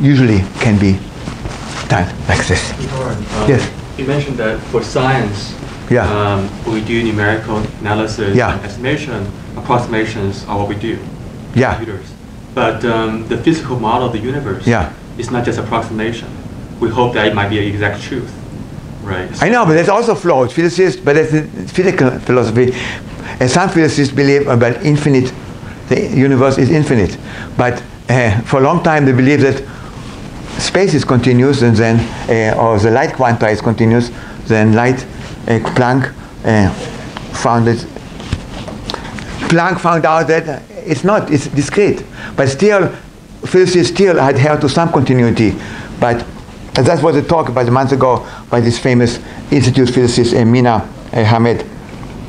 usually can be done like this. Um, yes. You mentioned that for science, yeah. um, we do numerical analysis yeah. and estimation. Approximations are what we do. Yeah. Computers. But um, the physical model of the universe yeah. is not just approximation. We hope that it might be an exact truth. Right. So I know, but that's also flawed. Physicists, but that's the physical philosophy. And some physicists believe about infinite, the universe is infinite. But uh, for a long time they believe that space is continuous, and then, uh, or the light quanta is continuous, then light, uh, Planck uh, found it. Planck found out that it's not, it's discrete. But still, physicists still adhere to some continuity. But uh, that was a talk about a month ago by this famous institute physicist, uh, Mina uh, Hamed.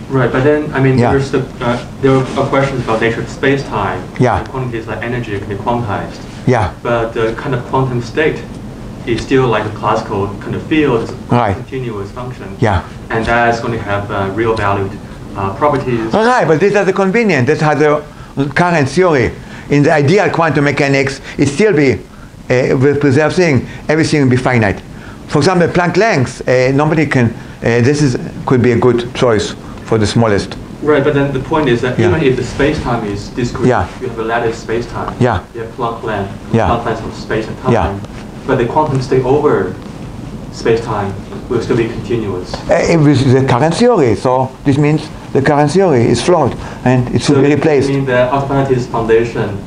Right, but then, I mean, yeah. there's the, uh, there are questions about nature of space-time. Yeah. Quantities like energy can be quantized. Yeah. But the kind of quantum state is still like a classical kind of field. It's a right. continuous function. Yeah. And that's going to have uh, real valued uh, properties. All right, but these are the convenient. That's how the current theory. In the ideal quantum mechanics, it still be uh, with preserved thing. Everything will be finite. For example, Planck length, uh, nobody can, uh, this is, could be a good choice for the smallest. Right, but then the point is that yeah. even if the space-time is discrete, yeah. you have a lattice space-time, yeah. you have Planck length, yeah. Planck length of space and time, yeah. but the quantum state over space-time will still be continuous. Uh, it was the current theory, so this means the current theory is flawed and it should so be replaced. So you mean the Archimedes foundation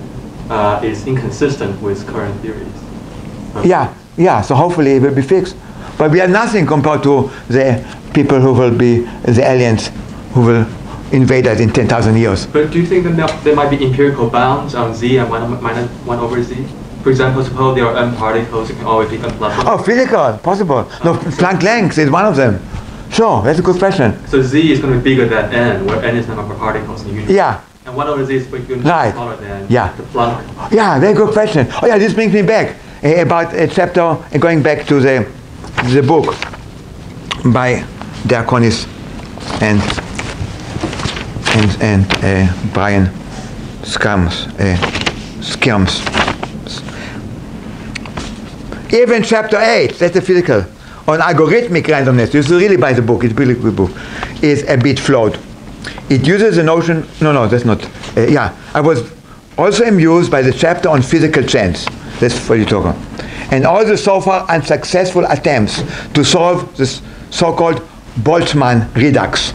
uh, is inconsistent with current theories? Okay. Yeah, yeah, so hopefully it will be fixed. But we are nothing compared to the people who will be the aliens who will invade us in ten thousand years. But do you think that there might be empirical bounds on z and one minus one over z? For example, suppose there are m particles, it can always be m plus one. Oh, physical, possible. No, um, Planck length is one of them. Sure, that's a good question. So z is going to be bigger than n, where n is the number of particles in the universe. Yeah. And what are these frequencies? Right. Then, yeah. The Planck. Yeah, very good question. Oh yeah, this brings me back uh, about a chapter uh, going back to the the book by Diaconis and and and uh, Brian Scams uh, Skirms. Even chapter eight, that's the physical, on algorithmic randomness. This is really by the book. It's really good book. Is a bit flawed. It uses the notion. No, no, that's not. Uh, yeah, I was also amused by the chapter on physical chance. That's what you talk about. And all the so far unsuccessful attempts to solve this so-called Boltzmann redux.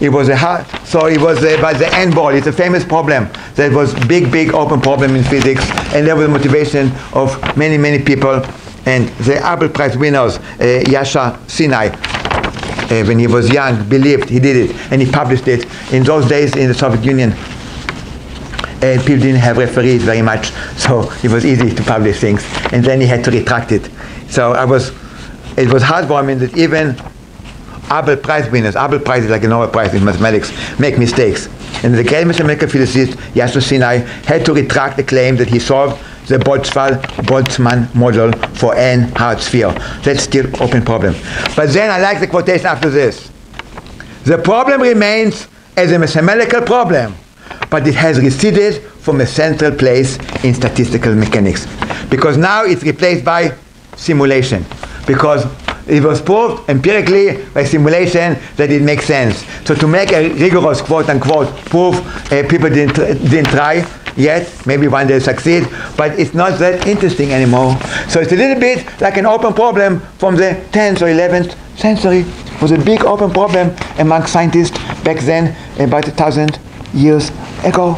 It was a hard, so it was uh, by the end ball. It's a famous problem that was big, big open problem in physics, and there was the motivation of many, many people. And the Abel Prize winners, uh, Yasha Sinai, uh, when he was young, believed he did it, and he published it. In those days in the Soviet Union, uh, people didn't have referees very much, so it was easy to publish things. And then he had to retract it. So I was, it was heartwarming that even Abel Prize winners, Abel Prize is like a Nobel Prize in mathematics, make mistakes. And the great mathematical physicist, Yasha Sinai, had to retract the claim that he solved the Boltzmann model for n hard sphere. That's still open problem. But then I like the quotation after this. The problem remains as a mathematical problem, but it has receded from a central place in statistical mechanics. Because now it's replaced by simulation. Because it was proved empirically by simulation that it makes sense. So to make a rigorous quote-unquote proof, uh, people didn't, didn't try yet. Maybe one day succeed, but it's not that interesting anymore. So it's a little bit like an open problem from the tenth or eleventh century. It was a big open problem among scientists back then, about a thousand years ago.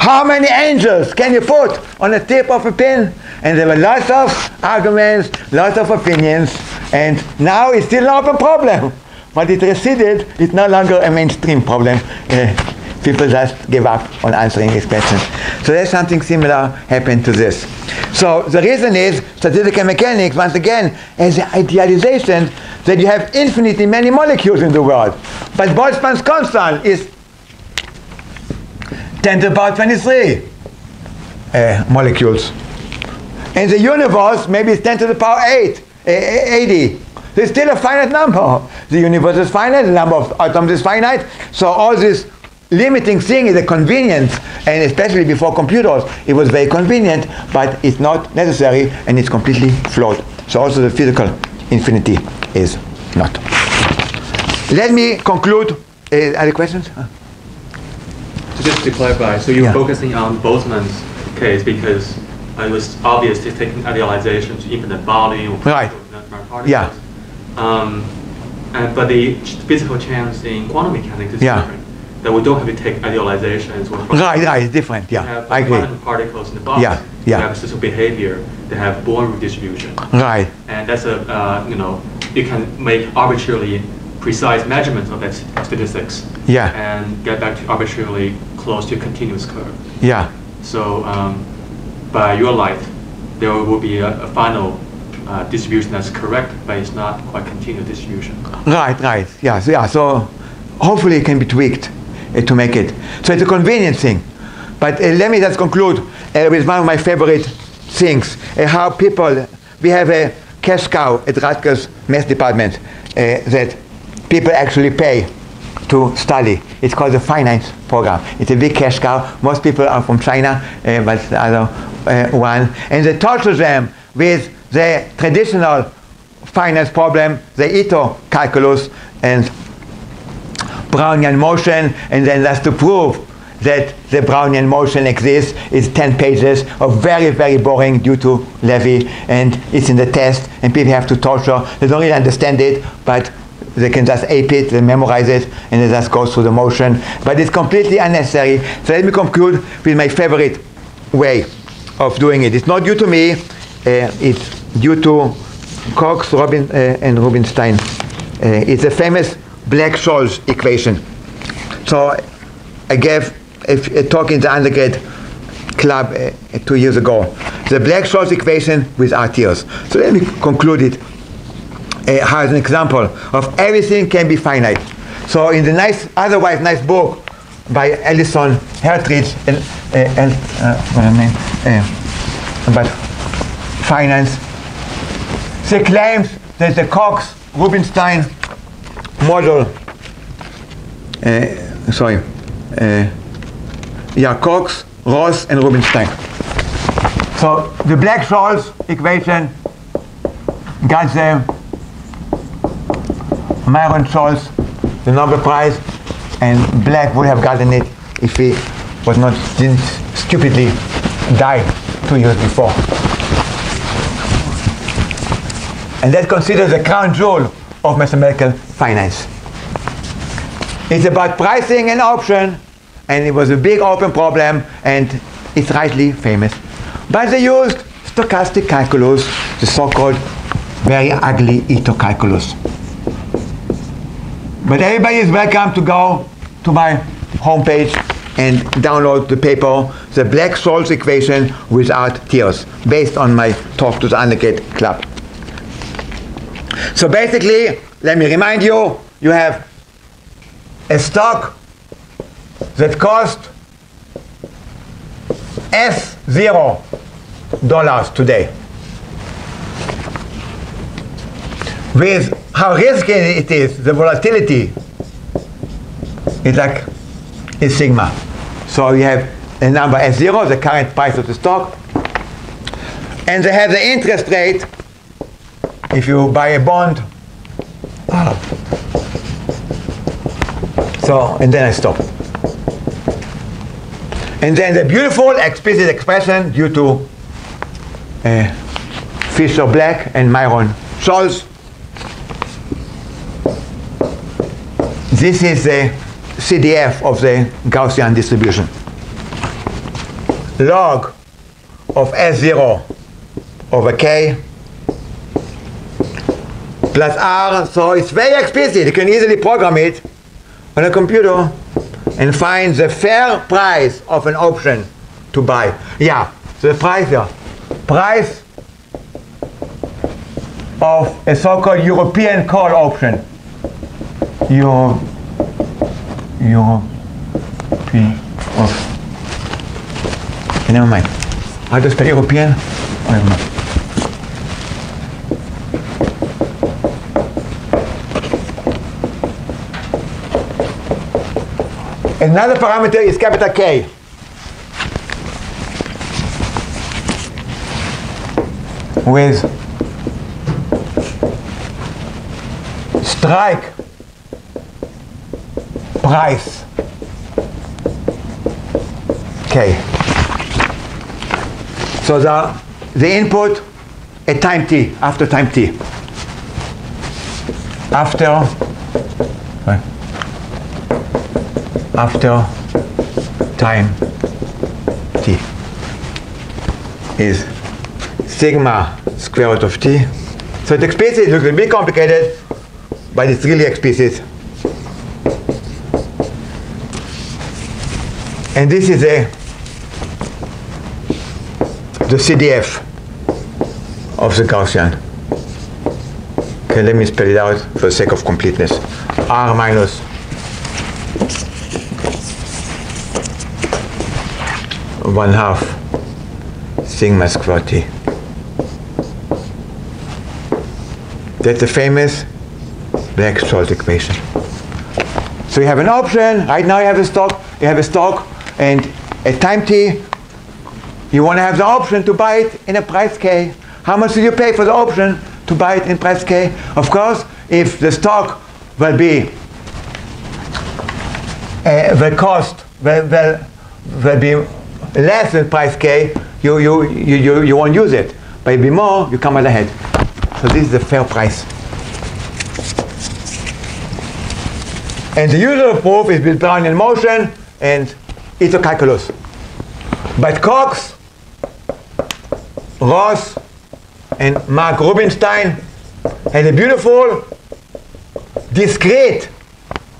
How many angels can you put on the tip of a pin? And there were lots of arguments, lots of opinions, and now it's still an open problem. But it receded, it's no longer a mainstream problem. Uh, people just give up on answering these questions. So there's something similar happened to this. So the reason is statistical mechanics, once again, has the idealization that you have infinitely many molecules in the world. But Boltzmann's constant is ten to the power twenty-three uh, molecules. And the universe, maybe it's ten to the power eight, uh, eighty. There's still a finite number. The universe is finite, the number of atoms is finite. So all this limiting thing is a convenience, and especially before computers, it was very convenient, but it's not necessary, and it's completely flawed. So also the physical infinity is not. Let me conclude. Uh, other questions? Uh. Just to clarify, so you're yeah. focusing on Boltzmann's case because it was obvious he's taking idealization to infinite body or right. particles. Yeah. Um, and, but the physical chance in quantum mechanics is yeah. different. That we don't have to take idealizations. Right, right, it's different, yeah. We have I agree. Particles in the box. Yeah, yeah. They have social behavior. They have Born redistribution. Right. And that's a, uh, you know, you can make arbitrarily precise measurements of that statistics. Yeah. And get back to arbitrarily close to a continuous curve. Yeah. So, um, by your light, there will be a, a final uh, distribution that's correct, but it's not quite continuous distribution. Right, right, yeah, so, yeah, so hopefully it can be tweaked to make it. So it's a convenient thing. But uh, let me just conclude uh, with one of my favorite things, uh, how people, we have a cash cow at Rutgers math department uh, that people actually pay to study. It's called the finance program. It's a big cash cow. Most people are from China, uh, but the other uh, one. And they torture them with the traditional finance problem, the Ito calculus, and Brownian motion, and then that's to prove that the Brownian motion exists. It's ten pages of very, very boring due to Levy, and it's in the test, and people have to torture. They don't really understand it, but they can just ape it, they memorize it, and it just goes through the motion. But it's completely unnecessary. So let me conclude with my favorite way of doing it. It's not due to me, uh, it's due to Cox, Robin, uh, and Rubinstein. Uh, it's a famous Black-Scholes equation. So I gave a, a talk in the undergrad club uh, two years ago. The Black-Scholes equation with R T Os. So let me conclude it uh, as an example of everything can be finite. So in the nice, otherwise nice book by Ellison, Hertridge, and, uh, and uh, what's her name? Uh, about finance. She claims that the Cox-Rubinstein model, uh, sorry, uh, yeah, Cox, Ross, and Rubinstein. So the Black-Scholes equation got the Myron-Scholes, the Nobel Prize, and Black would have gotten it if he was not didn't stupidly die two years before. And that considers the crown jewel of mathematical finance. It's about pricing and option, and it was a big open problem, and it's rightly famous. But they used stochastic calculus, the so-called very ugly Ito calculus. But everybody is welcome to go to my homepage and download the paper, The Black-Scholes Equation Without Tears, based on my talk to the Undergate Club. So basically, let me remind you, you have a stock that costs S zero dollars today. With how risky it is, the volatility is like is sigma. So you have a number S zero, the current price of the stock. And they have the interest rate if you buy a bond. So, and then I stop. And then the beautiful explicit expression due to uh, Fisher Black and Myron Scholes. This is the C D F of the Gaussian distribution. Log of S zero over K plus R. So it's very explicit. You can easily program it on a computer and find the fair price of an option to buy. Yeah, the price here. Price of a so-called European call option. Your Europe of never mind. How to spell European? Never mind. Another parameter is capital K. With strike price K. So the, the input at time t, after time t. After, right. After time t is sigma square root of t. So it's explicit, it looks a bit complicated, but it's really explicit. And this is a, the C D F of the Gaussian. Okay, let me spell it out for the sake of completeness. R minus one half sigma squared t. That's the famous Black-Scholes equation. So you have an option. Right now you have a stock. You have a stock. And at time t, you want to have the option to buy it in a price K. How much do you pay for the option to buy it in price K? Of course, if the stock will be, uh, the cost will, will, will be less than price K, you, you, you, you, you won't use it. But if it be more, you come out ahead. So this is the fair price. And the usual proof is with Brownian motion and Ito calculus. But Cox, Ross, and Mark Rubinstein had a beautiful, discrete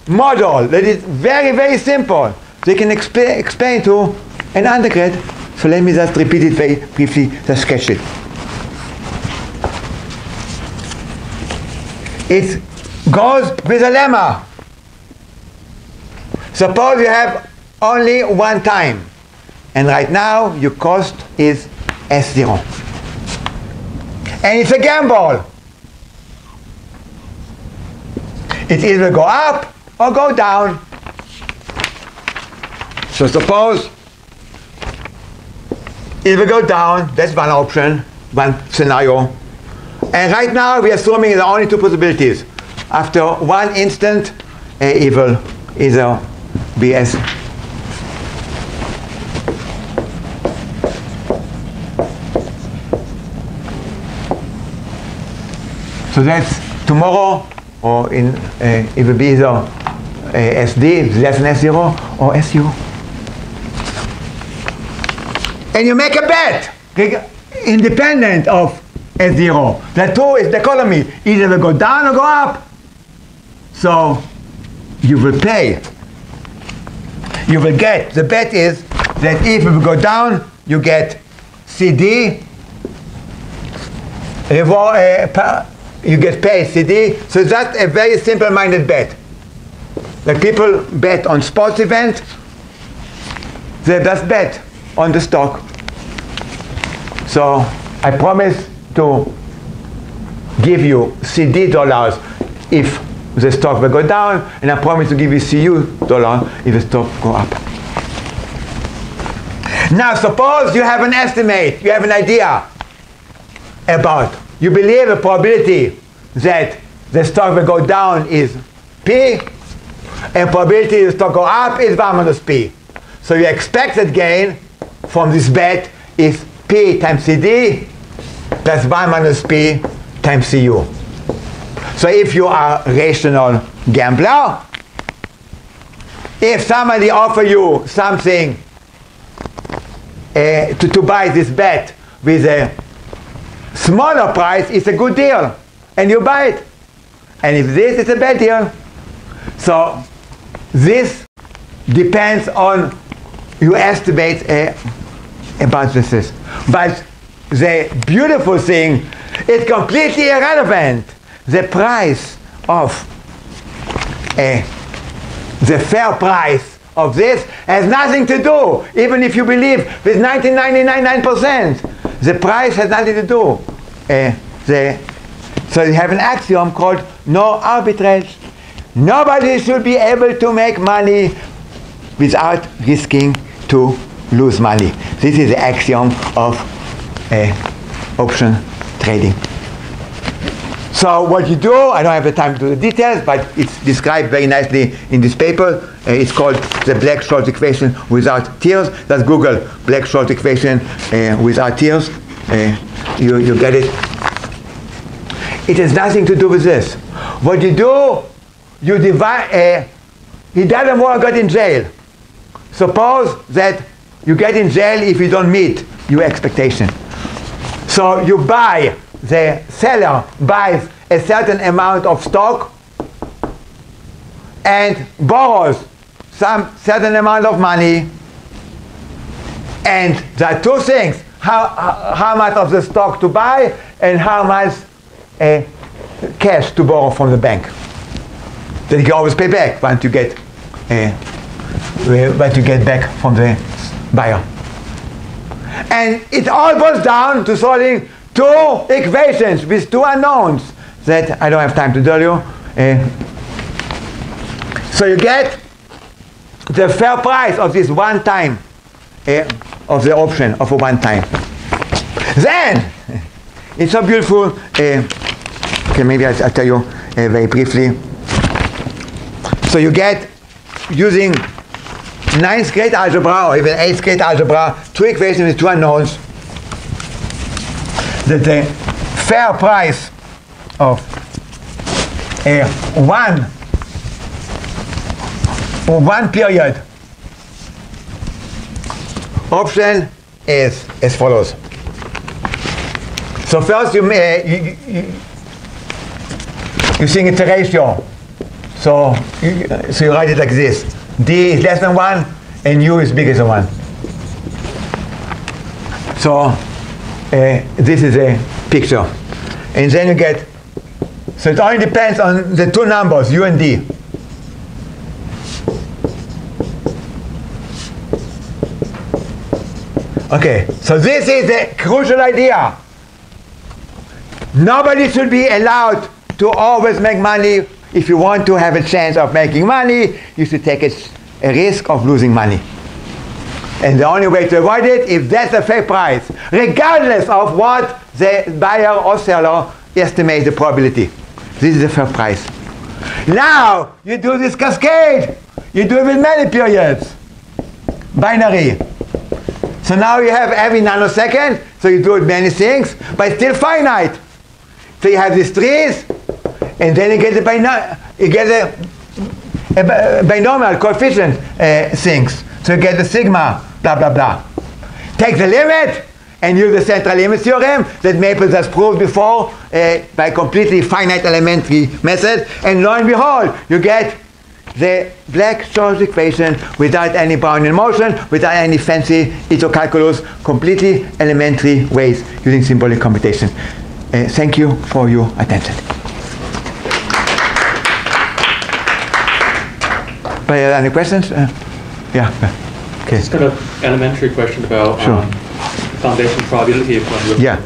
model that is very, very simple. They can exp explain to an undergrad. So let me just repeat it very briefly, just sketch it. It goes with a lemma. Suppose you have only one time. And right now, your cost is S zero. And it's a gamble. It either go up or go down. So suppose it will go down. That's one option, one scenario. And right now, we are assuming there are only two possibilities. After one instant, A will either be S. So that's tomorrow, or in uh, it will be either uh, S D, less than S zero, or S U. And you make a bet, independent of S zero. The two is the column. Either will go down or go up. So you will pay. You will get. The bet is that if it will go down, you get C D. You get paid C D. So that's a very simple-minded bet. Like people bet on sports event, they just bet on the stock. So I promise to give you C D dollars if the stock will go down, and I promise to give you C U dollar if the stock go up. Now suppose you have an estimate, you have an idea about, you believe a probability that the stock will go down is P, and probability the stock go up is one minus P. So your expected gain from this bet is P times C D plus one minus P times C U. So if you are a rational gambler, if somebody offers you something uh, to, to buy this bet with a smaller price, it's a good deal. And you buy it. And if this is a bad deal. So this depends on your estimates uh, about this. But the beautiful thing is completely irrelevant. The price of uh, the fair price of this has nothing to do, even if you believe with ninety-nine point nine nine percent, the price has nothing to do. Uh, the, so you have an axiom called no arbitrage. Nobody should be able to make money without risking to lose money. This is the axiom of uh, option trading. So what you do, I don't have the time to do the details, but it's described very nicely in this paper. Uh, it's called the Black-Scholes equation without tears. Just Google Black-Scholes equation uh, without tears. Uh, you, you get it. It has nothing to do with this. What you do, you divide, uh, he doesn't want to get in jail. Suppose that you get in jail if you don't meet your expectation. So you buy. The seller buys a certain amount of stock and borrows some certain amount of money. And there are two things, how, how much of the stock to buy and how much uh, cash to borrow from the bank. That you can always pay back once you get, uh, once you get back from the buyer. And it all boils down to solving two equations with two unknowns that I don't have time to tell you. Uh, so you get the fair price of this one time, uh, of the option of a one time. Then, it's so beautiful. Uh, okay, maybe I'll, I'll tell you uh, very briefly. So you get, using ninth grade algebra or even eighth grade algebra, two equations with two unknowns. That the fair price of a one or one period option is as follows. So first you may, you, you, you think it's a ratio. So you, so you write it like this: D is less than one and U is bigger than one. So Uh, this is a picture. And then you get, so it only depends on the two numbers, U and D. Okay, so this is a crucial idea. Nobody should be allowed to always make money. If you want to have a chance of making money, you should take a, a risk of losing money. And the only way to avoid it is that's a fair price, regardless of what the buyer or seller estimates the probability. This is a fair price. Now, you do this cascade. You do it with many periods. Binary. So now you have every nanosecond, so you do it many things, but it's still finite. So you have these trees, and then you get the you get a, a, a binomial coefficient uh, things. So you get the sigma, blah, blah, blah. Take the limit, and use the central limit theorem that Maple has proved before uh, by completely finite elementary method, and lo and behold, you get the Black-Scholes equation without any Brownian motion, without any fancy ito-calculus, completely elementary ways using symbolic computation. Uh, thank you for your attention. But, uh, any questions? Uh, yeah. Okay. Just got an elementary question about sure. um, foundation probability of one. Yeah.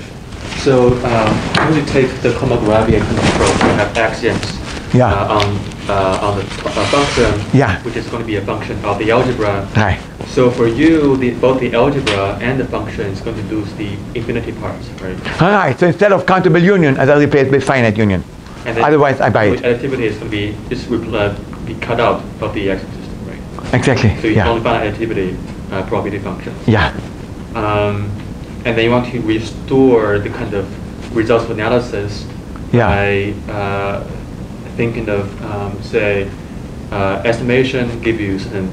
So um, when you take the Kolmogorov-Akin approach, you have axioms. Yeah. Uh, on Uh, on the uh, function, yeah. which is going to be a function of the algebra. Right. So for you, the, both the algebra and the function is going to lose the infinity parts, right? All right. So instead of countable union, as I replace it with finite union. And then otherwise, I buy it. Additivity is going to be just uh, be cut out of the axiom system, right? Exactly. So you yeah. only find additivity uh, probability function. Yeah. Um, and then you want to restore the kind of results of analysis yeah. by. Uh, Thinking of um, say uh, estimation give you certain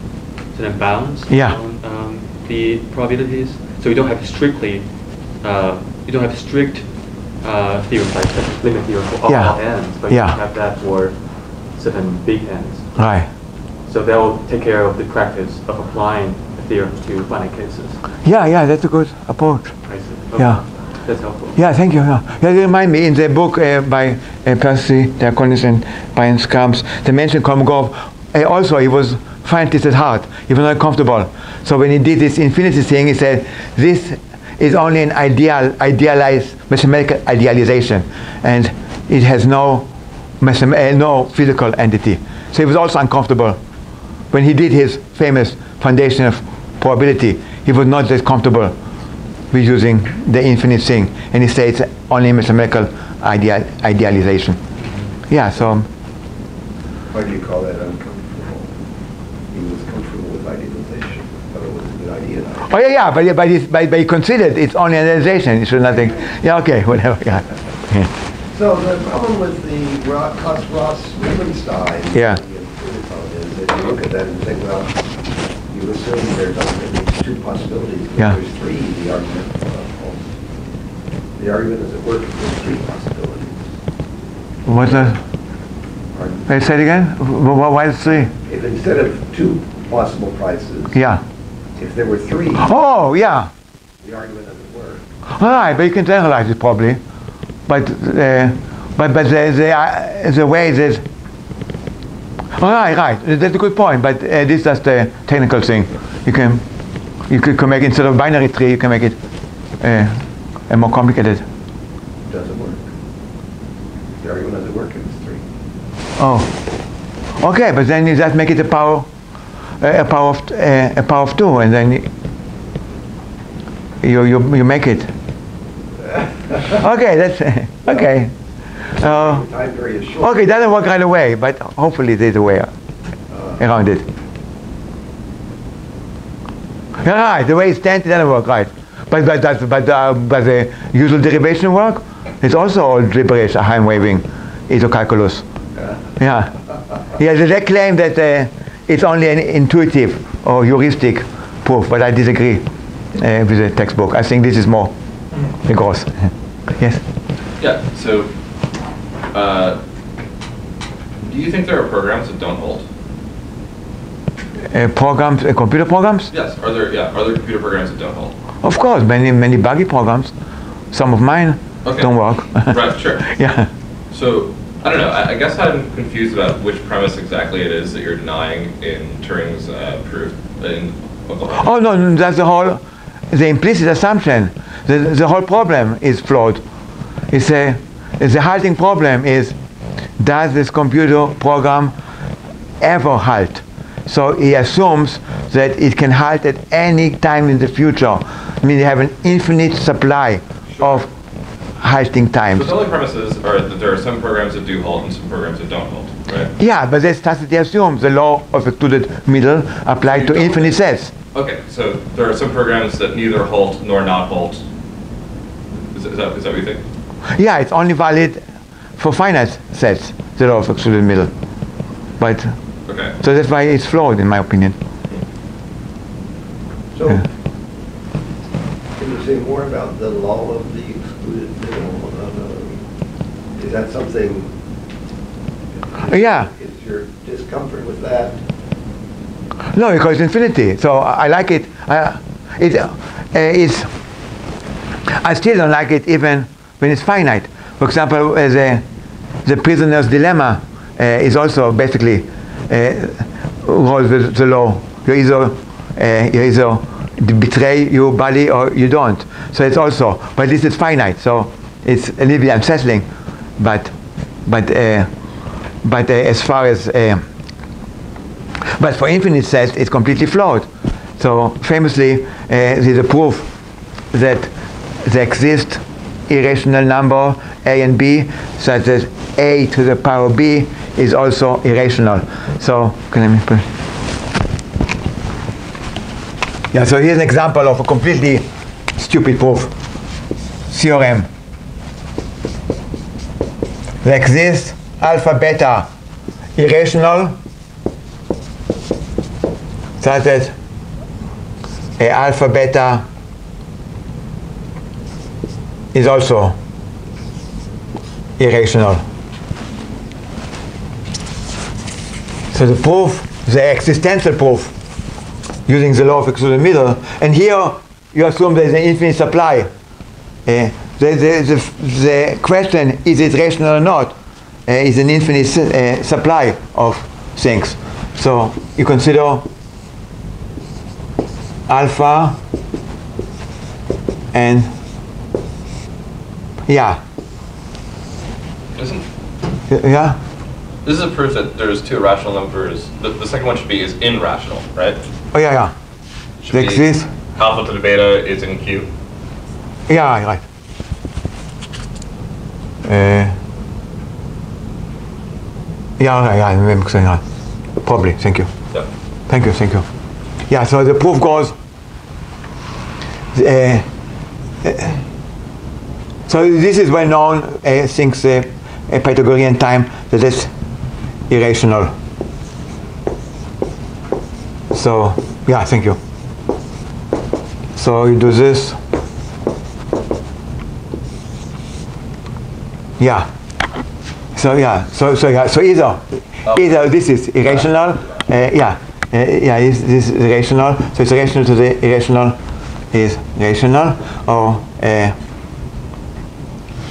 certain bounds yeah. on um, the probabilities, so you don't have strictly uh, you don't have strict uh, theorems like the limit theorem for all yeah. ends, but yeah. you have that for certain big ends. Right. So that will take care of the practice of applying the theorem to finite cases. Yeah, yeah, that's a good approach. I see. Okay. Yeah. That's helpful. Yeah, thank you. Yeah. That reminds me, in the book uh, by uh, Persi Diaconis and Brian Scrum's, they mentioned Kolmogorov. Uh, also, he was scientist at heart. He was not comfortable. So when he did this infinity thing, he said, this is only an ideal, idealized, mathematical idealization. And it has no, uh, no physical entity. So he was also uncomfortable. When he did his famous foundation of probability, he was not that comfortable with using the infinite thing, and he says only mathematical ideal idealization. Yeah, so. Why do you call that uncomfortable? He was comfortable with idealization, but it was a good idea. Oh yeah, yeah, but by by by considered it's only idealization. It's nothing. Yeah, okay, whatever. Yeah. Yeah. So the problem with the Cox-Rubinstein yeah. is that you look at that and think, well, you assume there's only two possibilities, but yeah. there's three. The argument uh, the argument is at work. There's three possibilities. What's that? Pardon? Wait, say it again. Why is three? If instead of two possible prices, yeah. if there were three. Oh yeah. The argument doesn't work. All right, but you can generalize it probably, but uh, but but the the, uh, the way that. Oh, right, right. That's a good point, but uh, this is just the technical thing. You can, you could make instead of binary tree, you can make it uh, a more complicated. Doesn't work. The argument doesn't work if it's three. Oh, okay, but then you just make it a power, uh, a power of uh, a power of two, and then you you you make it. Okay, that's uh, okay. Uh, okay, it doesn't work right away, but hopefully there's a way uh, around it. Right, the way it stands, it doesn't work right. But but but, but, uh, but the usual derivation work, it's also all gibberish, a hand waving isocalculus. Yeah. Yeah, they claim that uh, it's only an intuitive or heuristic proof, but I disagree uh, with the textbook. I think this is more rigorous. Yes? Yeah, so. Uh, do you think there are programs that don't hold? Uh, programs, uh, computer programs? Yes. Are there? Yeah. Are there computer programs that don't hold? Of course, many many buggy programs. Some of mine okay. don't work. Right. Sure. Yeah. So I don't know. I, I guess I'm confused about which premise exactly it is that you're denying in Turing's uh, proof. In Oklahoma. Oh no, that's the whole. the implicit assumption that the whole problem is flawed. It's a, it's a halting problem is, does this computer program ever halt? So he assumes that it can halt at any time in the future. I mean, you have an infinite supply of halting times. So the only premises are that there are some programs that do halt and some programs that don't halt, right? Yeah, but that's tacitly assumed. The law of excluded middle applied so to infinite sets. Okay, so there are some programs that neither halt nor not halt. Is that, is that, is that what you think? Yeah, it's only valid for finite sets, the law of excluded middle. But okay. So that's why it's flawed, in my opinion. So, yeah. Can you say more about the law of the excluded middle? Uh, is that something? Yeah. Is your discomfort with that? No, because it's infinity. So I like it. Uh, it uh, it's. I still don't like it even when it's finite. For example, uh, the the prisoner's dilemma uh, is also basically. Uh, rolls with the law. You either, uh, you either betray your body or you don't. So it's also, but this is finite. So it's a little bit unsettling. But, but, uh, but uh, as far as, uh, but for infinite sets, it's completely flawed. So famously, uh, there's a proof that there exists irrational number a and b such that a to the power b is also irrational. So can I put? Yeah. So here's an example of a completely stupid proof. Theorem. There exists alpha beta irrational such that a alpha beta is also irrational. So the proof, the existential proof, using the law of excluded middle, and here you assume there is an infinite supply. Uh, the, the, the, the question, is it rational or not, uh, is an infinite uh, supply of things. So you consider alpha and yeah. Isn't yeah? This is a proof that there's two irrational numbers. The, the second one should be is irrational, right? Oh yeah, yeah. Should they exist. Alpha to the beta is in Q. Yeah, right. Uh, yeah, yeah, I'm mixing up. Probably. Thank you. Yeah. Thank you. Thank you. Yeah. So the proof goes. Uh, uh, so this is well known uh, since uh, a Pythagorean time that is irrational. So, yeah, thank you. So you do this. Yeah. So yeah. So so yeah. So either either this is irrational. Uh, yeah. Uh, yeah. This, this is irrational. So it's irrational to the irrational is rational. Or uh,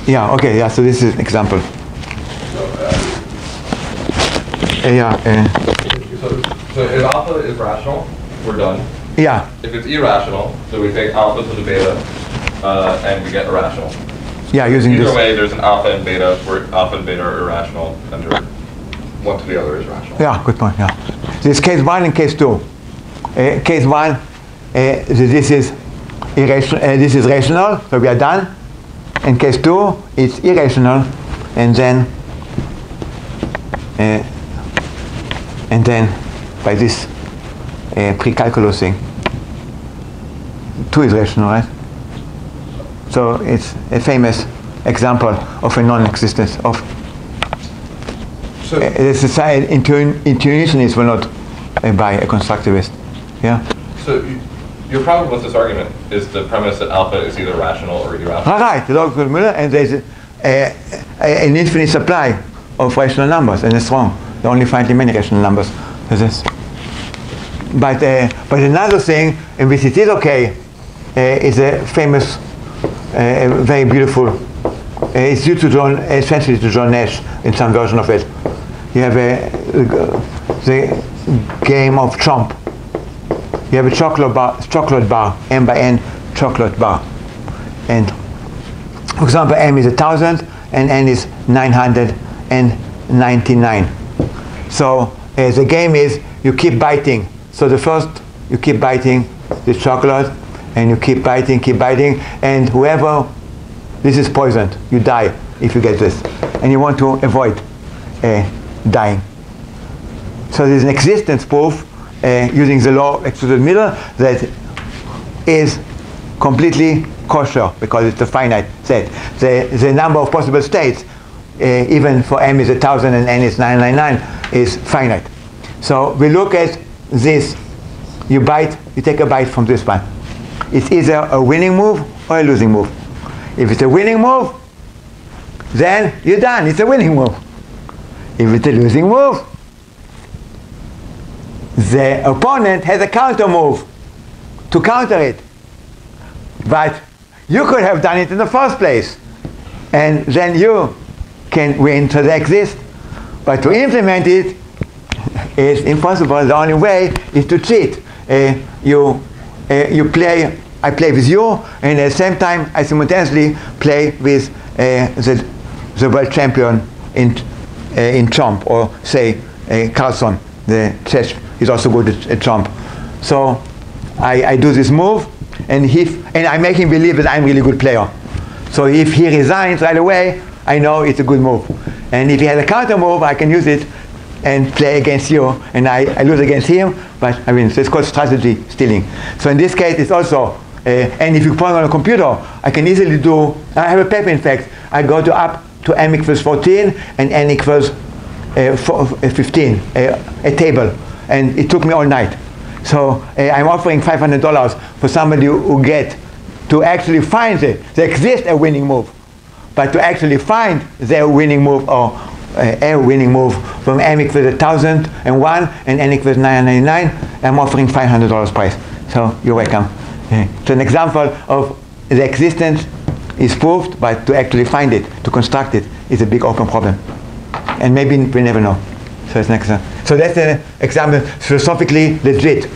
yeah. Okay. Yeah. So this is an example. Yeah. Uh, so, so if alpha is rational, we're done. Yeah. If it's irrational, so we take alpha to the beta, uh, and we get irrational. Yeah, using either this. Either way, there's an alpha and beta, where alpha and beta are irrational, and one to the other is rational. Yeah, good point, yeah. This is case one and case two. Uh, case one, uh, this is irrational, uh, this is rational, so we are done. In case two, it's irrational, and then uh, and then by this uh, pre-calculus thing, two is rational, right? So it's a famous example of a non-existence of. So uh, the society intu intuitionists will not uh, buy a constructivist. Yeah. So your problem with this argument is the premise that alpha is either rational or irrational. Right. The law of Müller, and there's a, a, a, an infinite supply of rational numbers, and it's wrong. Only finitely many rational numbers. This. But uh, but another thing in which it is okay uh, is a famous, uh, very beautiful. Uh, it's due to John, essentially to John Nash in some version of it. You have a the game of Chomp. You have a chocolate bar, chocolate bar, n by n chocolate bar. And for example, m is a thousand and n is nine hundred ninety-nine. So uh, the game is you keep biting. So the first you keep biting the chocolate, and you keep biting, keep biting, and whoever, this is poisoned. You die if you get this. And you want to avoid uh, dying. So there's an existence proof uh, using the law of excluded middle that is completely kosher because it's a finite set. The, the number of possible states, uh, even for m is one thousand and n is nine hundred ninety-nine, is finite. So we look at this. You bite, you take a bite from this one. It's either a winning move or a losing move. If it's a winning move, then you're done. It's a winning move. If it's a losing move, the opponent has a counter move to counter it. But you could have done it in the first place. And then you can win, so they exist. But to implement it is impossible. The only way is to cheat. Uh, you, uh, you play, I play with you, and at the same time, I simultaneously play with uh, the, the world champion in, uh, in Trump, or say, uh, Carlson, the chess, is also good at, at Trump. So I, I do this move, and, he and I make him believe that I'm a really good player. So if he resigns right away, I know it's a good move. And if he has a counter move, I can use it and play against you, and I, I lose against him, but I win. So it's called strategy stealing. So in this case, it's also, uh, and if you point on a computer, I can easily do, I have a paper in fact, I go to up to m equals fourteen, and n equals uh, four, uh, fifteen, uh, a table, and it took me all night. So uh, I'm offering five hundred dollars for somebody who get to actually find it. There exists a winning move, but to actually find their winning move, or Uh, a winning move from m equals one thousand one and n equals nine hundred ninety-nine, I'm offering five hundred dollars price. So you're welcome. Yeah. So an example of the existence is proved, but to actually find it, to construct it, is a big open problem. And maybe we never know. So it's an example. So that's an example, philosophically legit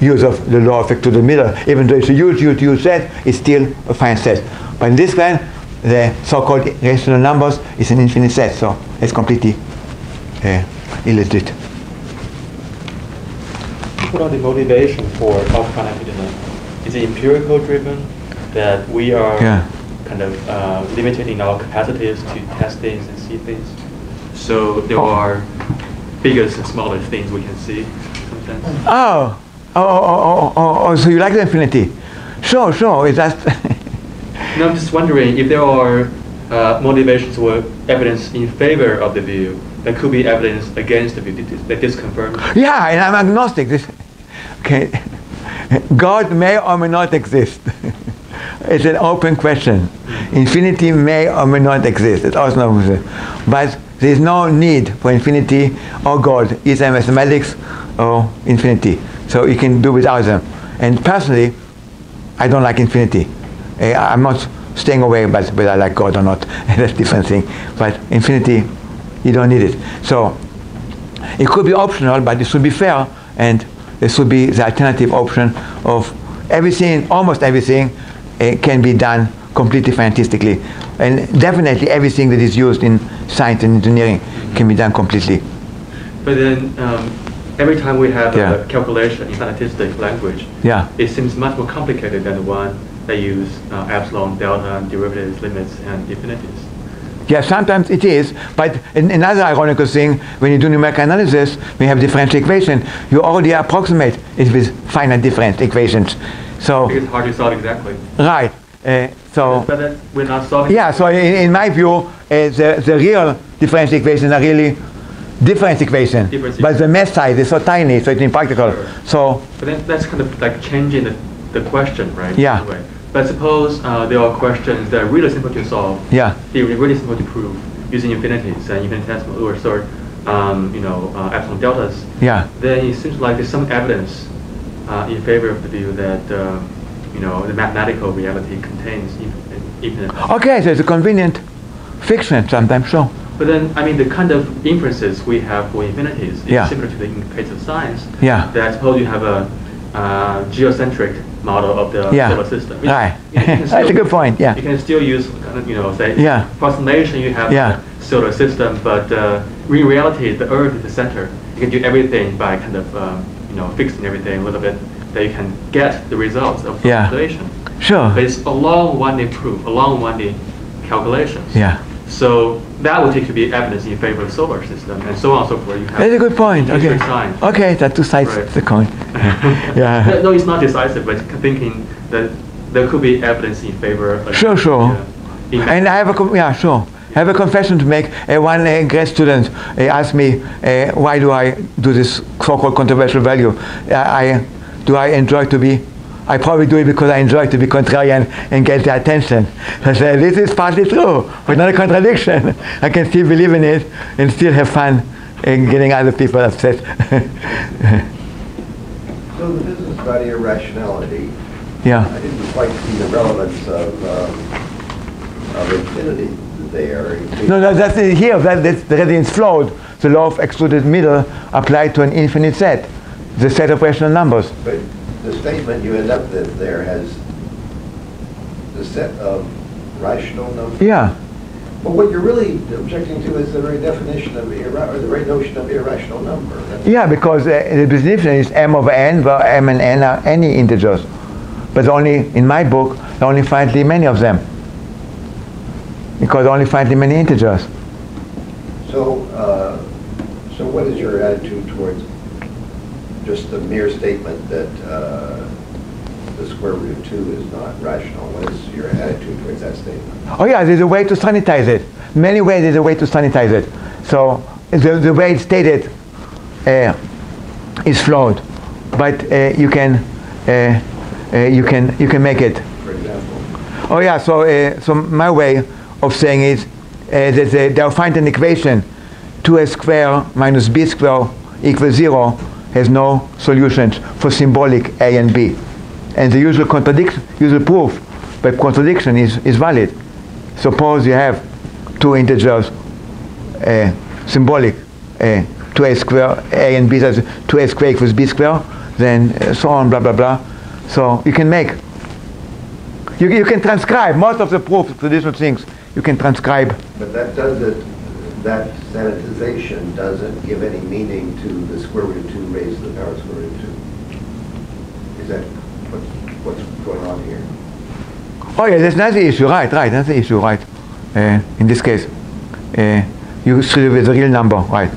use of the law of excluded middle. Even though it's a huge, huge, huge set, it's still a fine set. But in this plan, the so-called rational numbers is an infinite set, so it's completely uh, illegit. What are the motivation for Aufkan epidemic? Is it empirical driven, that we are yeah. kind of uh, limited in our capacities to test things and see things? So there oh. are bigger and smaller things we can see sometimes. Oh, oh, oh, oh, oh, oh. So you like the infinity? Sure, sure. It's just. No, I'm just wondering if there are uh, motivations or evidence in favor of the view that could be evidence against the view that disconfirms. Yeah, and I'm agnostic. This, okay, God may or may not exist. It's an open question. Infinity may or may not exist. It's also not, but there is no need for infinity or God, either mathematics or infinity. So you can do without them. And personally, I don't like infinity. Uh, I'm not staying away about whether I like God or not. That's a different thing. But infinity, you don't need it. So it could be optional, but it should be fair, and it should be the alternative option of everything, almost everything, uh, can be done completely scientifically. And definitely everything that is used in science and engineering can be done completely. But then um, every time we have yeah. a calculation in scientific language, yeah. it seems much more complicated than the one they use uh, epsilon, delta, and derivatives, limits, and infinities. Yeah, sometimes it is, but in, another ironical thing, when you do numerical analysis, when you have differential equation, you already approximate it with finite difference equations. So it's hard to solve exactly. Right. Uh, so but then we're not solving. Yeah. So in, in my view, uh, the the real differential equations are really difference equation, difference but equation. The mesh size is so tiny, so it's impractical. Sure. So. But then that's kind of like changing the the question, right? Yeah. Anyway. But suppose uh, there are questions that are really simple to solve. Yeah. They're really simple to prove using infinities and infinitesimal or sort, um, you know, uh, epsilon deltas. Yeah. Then it seems like there's some evidence uh, in favor of the view that, uh, you know, the mathematical reality contains infinite. Okay, so it's a convenient fiction sometimes, so. But then, I mean, the kind of inferences we have for infinities is yeah. similar to the in case of science. Yeah. That suppose you have a uh, geocentric model of the yeah. solar system. Which, right. You know, you still, that's a good point. Yeah. You can still use kind of, you know, say yeah. approximation you have yeah. the solar system, but uh, in reality the Earth is the center. You can do everything by kind of um, you know fixing everything a little bit that you can get the results of the yeah. calculation. Sure. But it's a long one-day proof, a long one-day calculations. Yeah. So that would take to be evidence in favor of the solar system, and so on and so forth. You have That's a good point. Okay. Signs. Okay, that two sides right. the coin. yeah. No, no, it's not decisive, but thinking that there could be evidence in favor. Of sure, sure. Uh, and I have a yeah, sure. I have a confession to make. Uh, one uh, grad student uh, asked me, uh, "Why do I do this so-called controversial value? Uh, I do I enjoy to be?" I probably do it because I enjoy to be contrarian and get the attention. I say, this is partly true, but not a contradiction. I can still believe in it and still have fun in getting other people upset. So the business study of rationality, yeah. I didn't quite see the relevance of, um, of infinity there. No, no, that's it here. That, that's the radiance flowed. The law of extruded middle applied to an infinite set, the set of rational numbers. But the statement you end up with there has the set of rational numbers. Yeah. But what you're really objecting to is the very definition of irra or the very notion of irrational number. That's yeah, because uh, the definition is m over n, where m and n are any integers. But only in my book, there are only finitely many of them, because only finitely many integers. So, uh, so what is your attitude towards just the mere statement that uh, the square root of two is not rational? What is your attitude towards that statement? Oh yeah, there's a way to sanitize it. Many ways there's a way to sanitize it. So the, the way it's stated uh, is flawed, but uh, you can uh, uh, you can you can make it. For example. Oh yeah. So uh, so my way of saying is uh, that uh, they'll find an equation two s squared minus b squared equals zero. Has no solutions for symbolic A and B. And the usual contradiction, usual proof by contradiction is, is valid. Suppose you have two integers, uh, symbolic, uh, two a squared, A and B, so two a squared equals B squared, then uh, so on, blah, blah, blah. So you can make, you, you can transcribe most of the proof, traditional things, you can transcribe. But that does it. That sanitization doesn't give any meaning to the square root of two raised to the power of square root of two. Is that what's, what's going on here? Oh yeah, that's not the issue, right, right, that's the issue, right. Uh, in this case, uh, you should with a real number, right.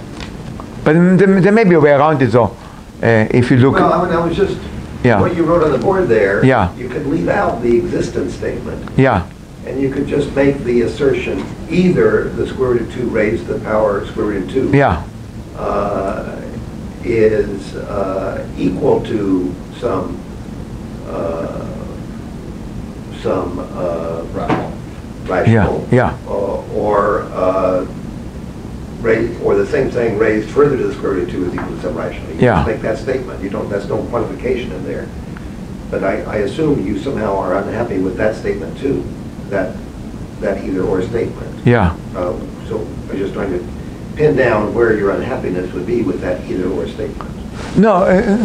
But there, there may be a way around it though, uh, if you look... Well, I, mean, I was just, yeah. what you wrote on the board there, yeah. you could leave out the existence statement. Yeah. And you could just make the assertion either the square root of two raised to the power of square root of two yeah. uh, is uh, equal to some uh, some uh, rational, rational yeah. Yeah. Uh, or uh, raised, or the same thing raised further to the square root of two is equal to some rational. You yeah. make that statement. You don't. That's no quantification in there. But I, I assume you somehow are unhappy with that statement too. that that either or statement. Yeah. Uh, so I'm just trying to pin down where your unhappiness would be with that either or statement. No, uh,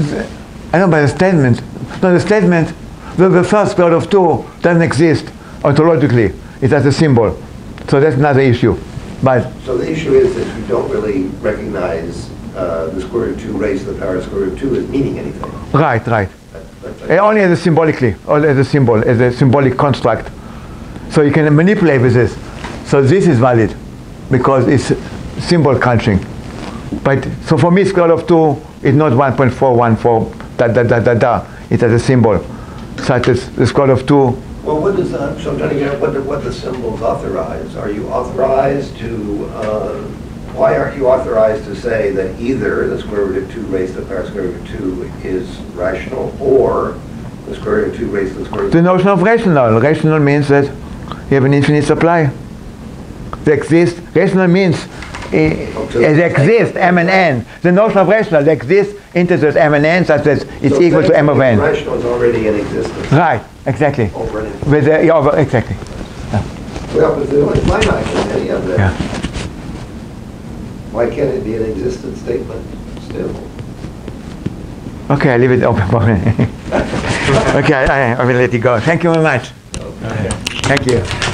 I don't buy the statement. No, the statement, the, the first square root of two doesn't exist ontologically. It's as a symbol. So that's not the issue. But so the issue is that you don't really recognize uh, the square root of two raised to the power of square root of two as meaning anything. Right, right. That, that's like uh, only as a symbolically, or as a symbol, as a symbolic construct. So you can manipulate with this. So this is valid because it's symbol crunching. But so for me, square root of two is not one point four one four da da da da da. It's as a symbol, such as the square root of two. Well, what does that? So I'm trying to get out what the, what the symbols authorize. Are you authorized to? Uh, why aren't you authorized to say that either the square root of two raised to the power of square root of two is rational, or the square root of two raised to the square root? The notion of rational. Rational means that you have an infinite supply. They exist. Rational means eh, okay. they exist, m and n. The notion of rational, they exist integers m and n such that it's so equal to m of n. Rational is already in existence. Right, exactly. Over an infinite. With the, yeah, over, exactly. Yeah. Well, but there's only finite in any of them. Yeah. Why can't it be an existence statement still? Okay, I leave it open for me. Okay, I, I will let you go. Thank you very much. Thank you.